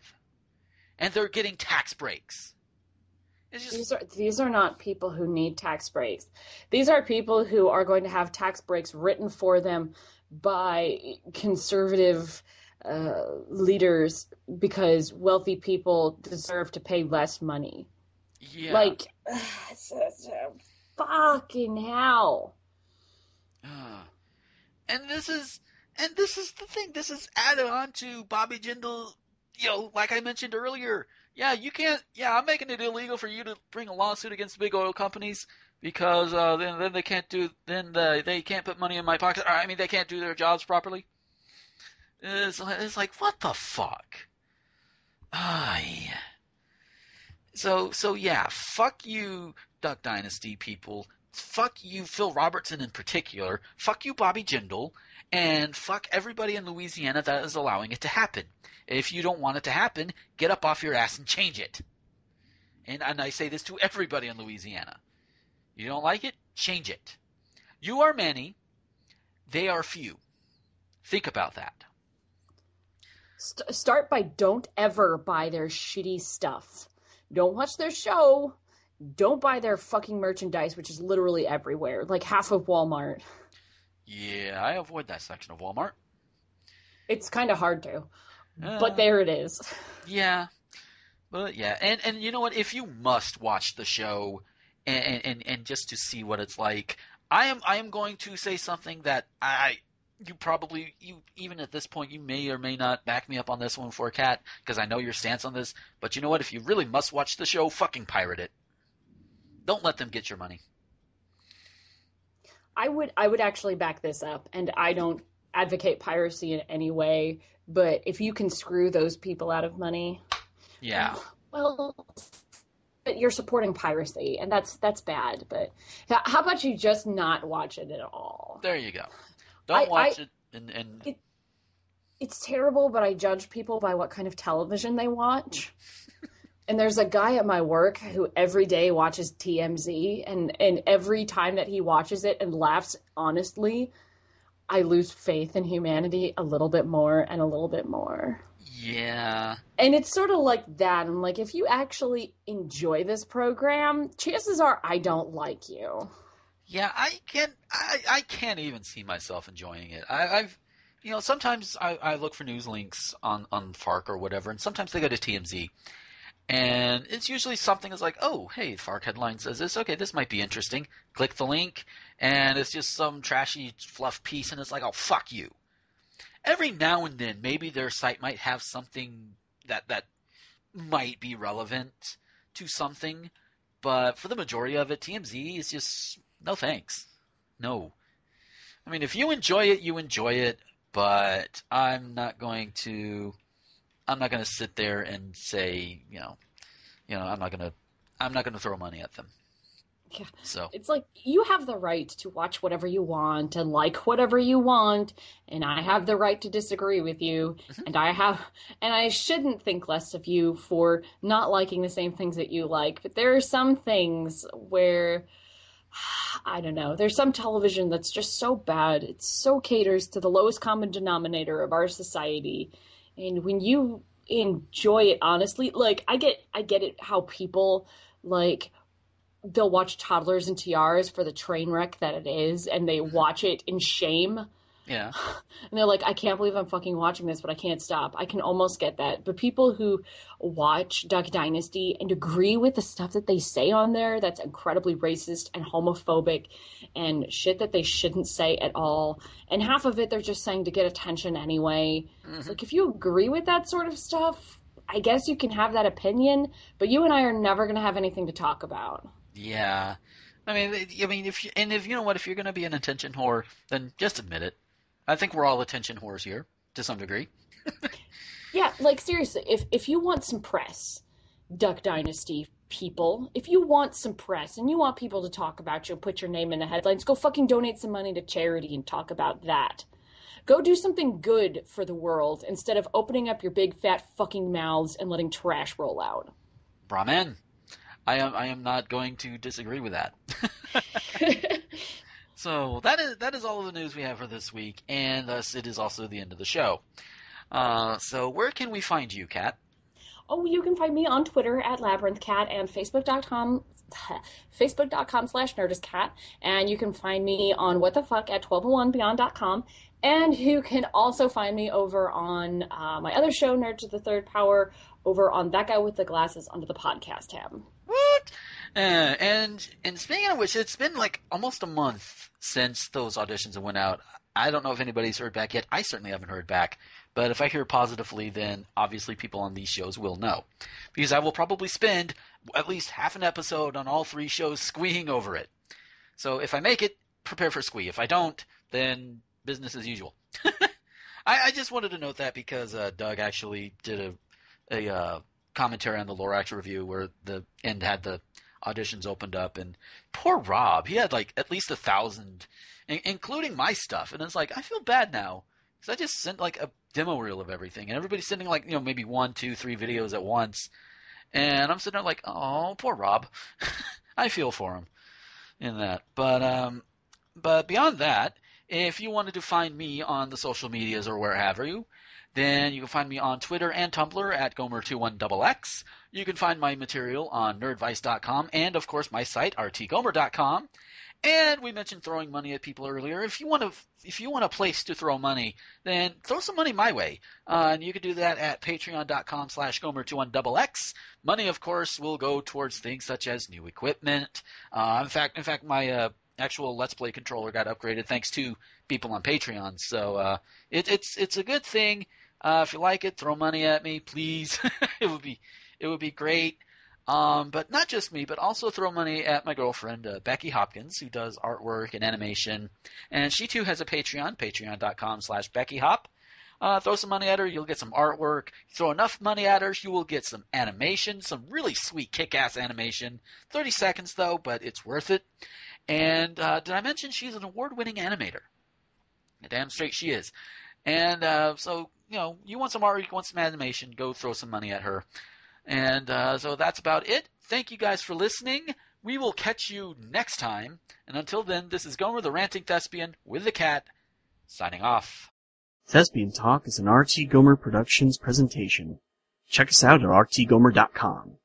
and they're getting tax breaks. It's just... These are not people who need tax breaks. These are people who are going to have tax breaks written for them by conservative leaders because wealthy people deserve to pay less money. Yeah. Like, fucking hell. And this is the thing. This is added on to Bobby Jindal, like I mentioned earlier. Yeah, you can't – yeah, I'm making it illegal for you to bring a lawsuit against big oil companies because then they can't do – they can't put money in my pocket. Or, I mean, they can't do their jobs properly. It's like, what the fuck? Yeah. So yeah, fuck you, Duck Dynasty people. Fuck you, Phil Robertson in particular. Fuck you, Bobby Jindal. And fuck everybody in Louisiana that is allowing it to happen. If you don't want it to happen, get up off your ass and change it. And I say this to everybody in Louisiana. You don't like it? Change it. You are many. They are few. Think about that. Start by don't ever buy their shitty stuff. Don't watch their show. Don't buy their fucking merchandise, which is literally everywhere, like half of Walmart. Yeah, I avoid that section of Walmart. It's kind of hard to, but there it is. Yeah, but yeah, and you know what? If you must watch the show, and just to see what it's like, I am going to say something that you even at this point you may or may not back me up on this one for a cat because I know your stance on this. But you know what? If you really must watch the show, fucking pirate it. Don't let them get your money. I would actually back this up, and I don't advocate piracy in any way, but if you can screw those people out of money, yeah. Well, but you're supporting piracy, and that's bad, but how about you just not watch it at all? There you go. Don't watch it. It's terrible, but I judge people by what kind of television they watch. And there's a guy at my work who every day watches TMZ, and every time that he watches it and laughs honestly, I lose faith in humanity a little bit more and a little bit more. Yeah. And it's sort of like that. I'm like, if you actually enjoy this program, chances are I don't like you. Yeah, I can't even see myself enjoying it. I've – sometimes I look for news links on Fark or whatever, and sometimes they go to TMZ. And it's usually something that's like, oh, hey, Fark headline says this. Okay, this might be interesting. Click the link, and it's just some trashy fluff piece, and it's like, oh, fuck you. Every now and then, maybe their site might have something that might be relevant to something, but for the majority of it, TMZ is just no thanks. No. I mean, if you enjoy it, you enjoy it, but I'm not going to sit there and say, I'm not going to throw money at them. Yeah. So it's like, you have the right to watch whatever you want and like whatever you want, and I have the right to disagree with you, and I shouldn't think less of you for not liking the same things that you like. But there are some things where, I don't know, there's some television that's just so bad. It so caters to the lowest common denominator of our society. And when you enjoy it, honestly, like I get it how people, like, they'll watch Toddlers and Tiaras for the train wreck that it is, and they watch it in shame. Yeah. And they're like, I can't believe I'm fucking watching this, but I can't stop. I can almost get that. But people who watch Duck Dynasty and agree with the stuff that they say on there that's incredibly racist and homophobic and shit that they shouldn't say at all, and half of it they're just saying to get attention anyway. Mm-hmm. It's like, if you agree with that sort of stuff, I guess you can have that opinion, but you and I are never going to have anything to talk about. Yeah. I mean, if you're going to be an attention whore, then just admit it. I think we're all attention whores here, to some degree. Yeah, like, seriously, if you want some press, Duck Dynasty people, if you want some press and you want people to talk about you and put your name in the headlines, go fucking donate some money to charity and talk about that. Go do something good for the world instead of opening up your big fat fucking mouths and letting trash roll out. Brahman. I am not going to disagree with that. So that is all of the news we have for this week, and thus it is also the end of the show. So where can we find you, Kat? Oh, you can find me on Twitter at LabyrinthCat and Facebook.com/NerdistCat, and you can find me on WhatTheFuck at 1201beyond.com. And you can also find me over on my other show, Nerd to the Third Power, over on That Guy with the Glasses under the podcast tab. What? And speaking of which, it's been like almost a month since those auditions went out. I don't know if anybody's heard back yet. I certainly haven't heard back. But if I hear positively, then obviously people on these shows will know. Because I will probably spend at least half an episode on all three shows squeeing over it. So if I make it, prepare for squee. If I don't, then... business as usual. I just wanted to note that because Doug actually did a commentary on the Lorax review where the end had the auditions opened up, and poor Rob, he had like at least 1,000, including my stuff, and it's like, I feel bad now because I just sent like a demo reel of everything, and everybody's sending like, maybe 1, 2, 3 videos at once, and I'm sitting there like, oh, poor Rob. I feel for him in that. But beyond that, if you wanted to find me on the social medias or wherever you, then you can find me on Twitter and Tumblr at Gomer21XX. You can find my material on nerdvice.com and, of course, my site, rtgomer.com. And we mentioned throwing money at people earlier. If you want a place to throw money, then throw some money my way. And you can do that at patreon.com/Gomer21XX. Money, of course, will go towards things such as new equipment. In fact, my actual Let's Play controller got upgraded thanks to people on Patreon, so it's a good thing. If you like it, throw money at me, please. it would be great. But not just me, but also throw money at my girlfriend, Becky Hopkins, who does artwork and animation, and she too has a Patreon, patreon.com/BeckyHop. Throw some money at her, you'll get some artwork. Throw enough money at her, you will get some animation, some really sweet kick-ass animation. 30 seconds though, but it's worth it. And did I mention she's an award-winning animator? Damn straight she is. And so, you want some art, you want some animation, go throw some money at her. And so that's about it. Thank you guys for listening. We will catch you next time. And until then, this is Gomer the Ranting Thespian with the Cat, signing off. Thespian Talk is an RT Gomer Productions presentation. Check us out at rtgomer.com.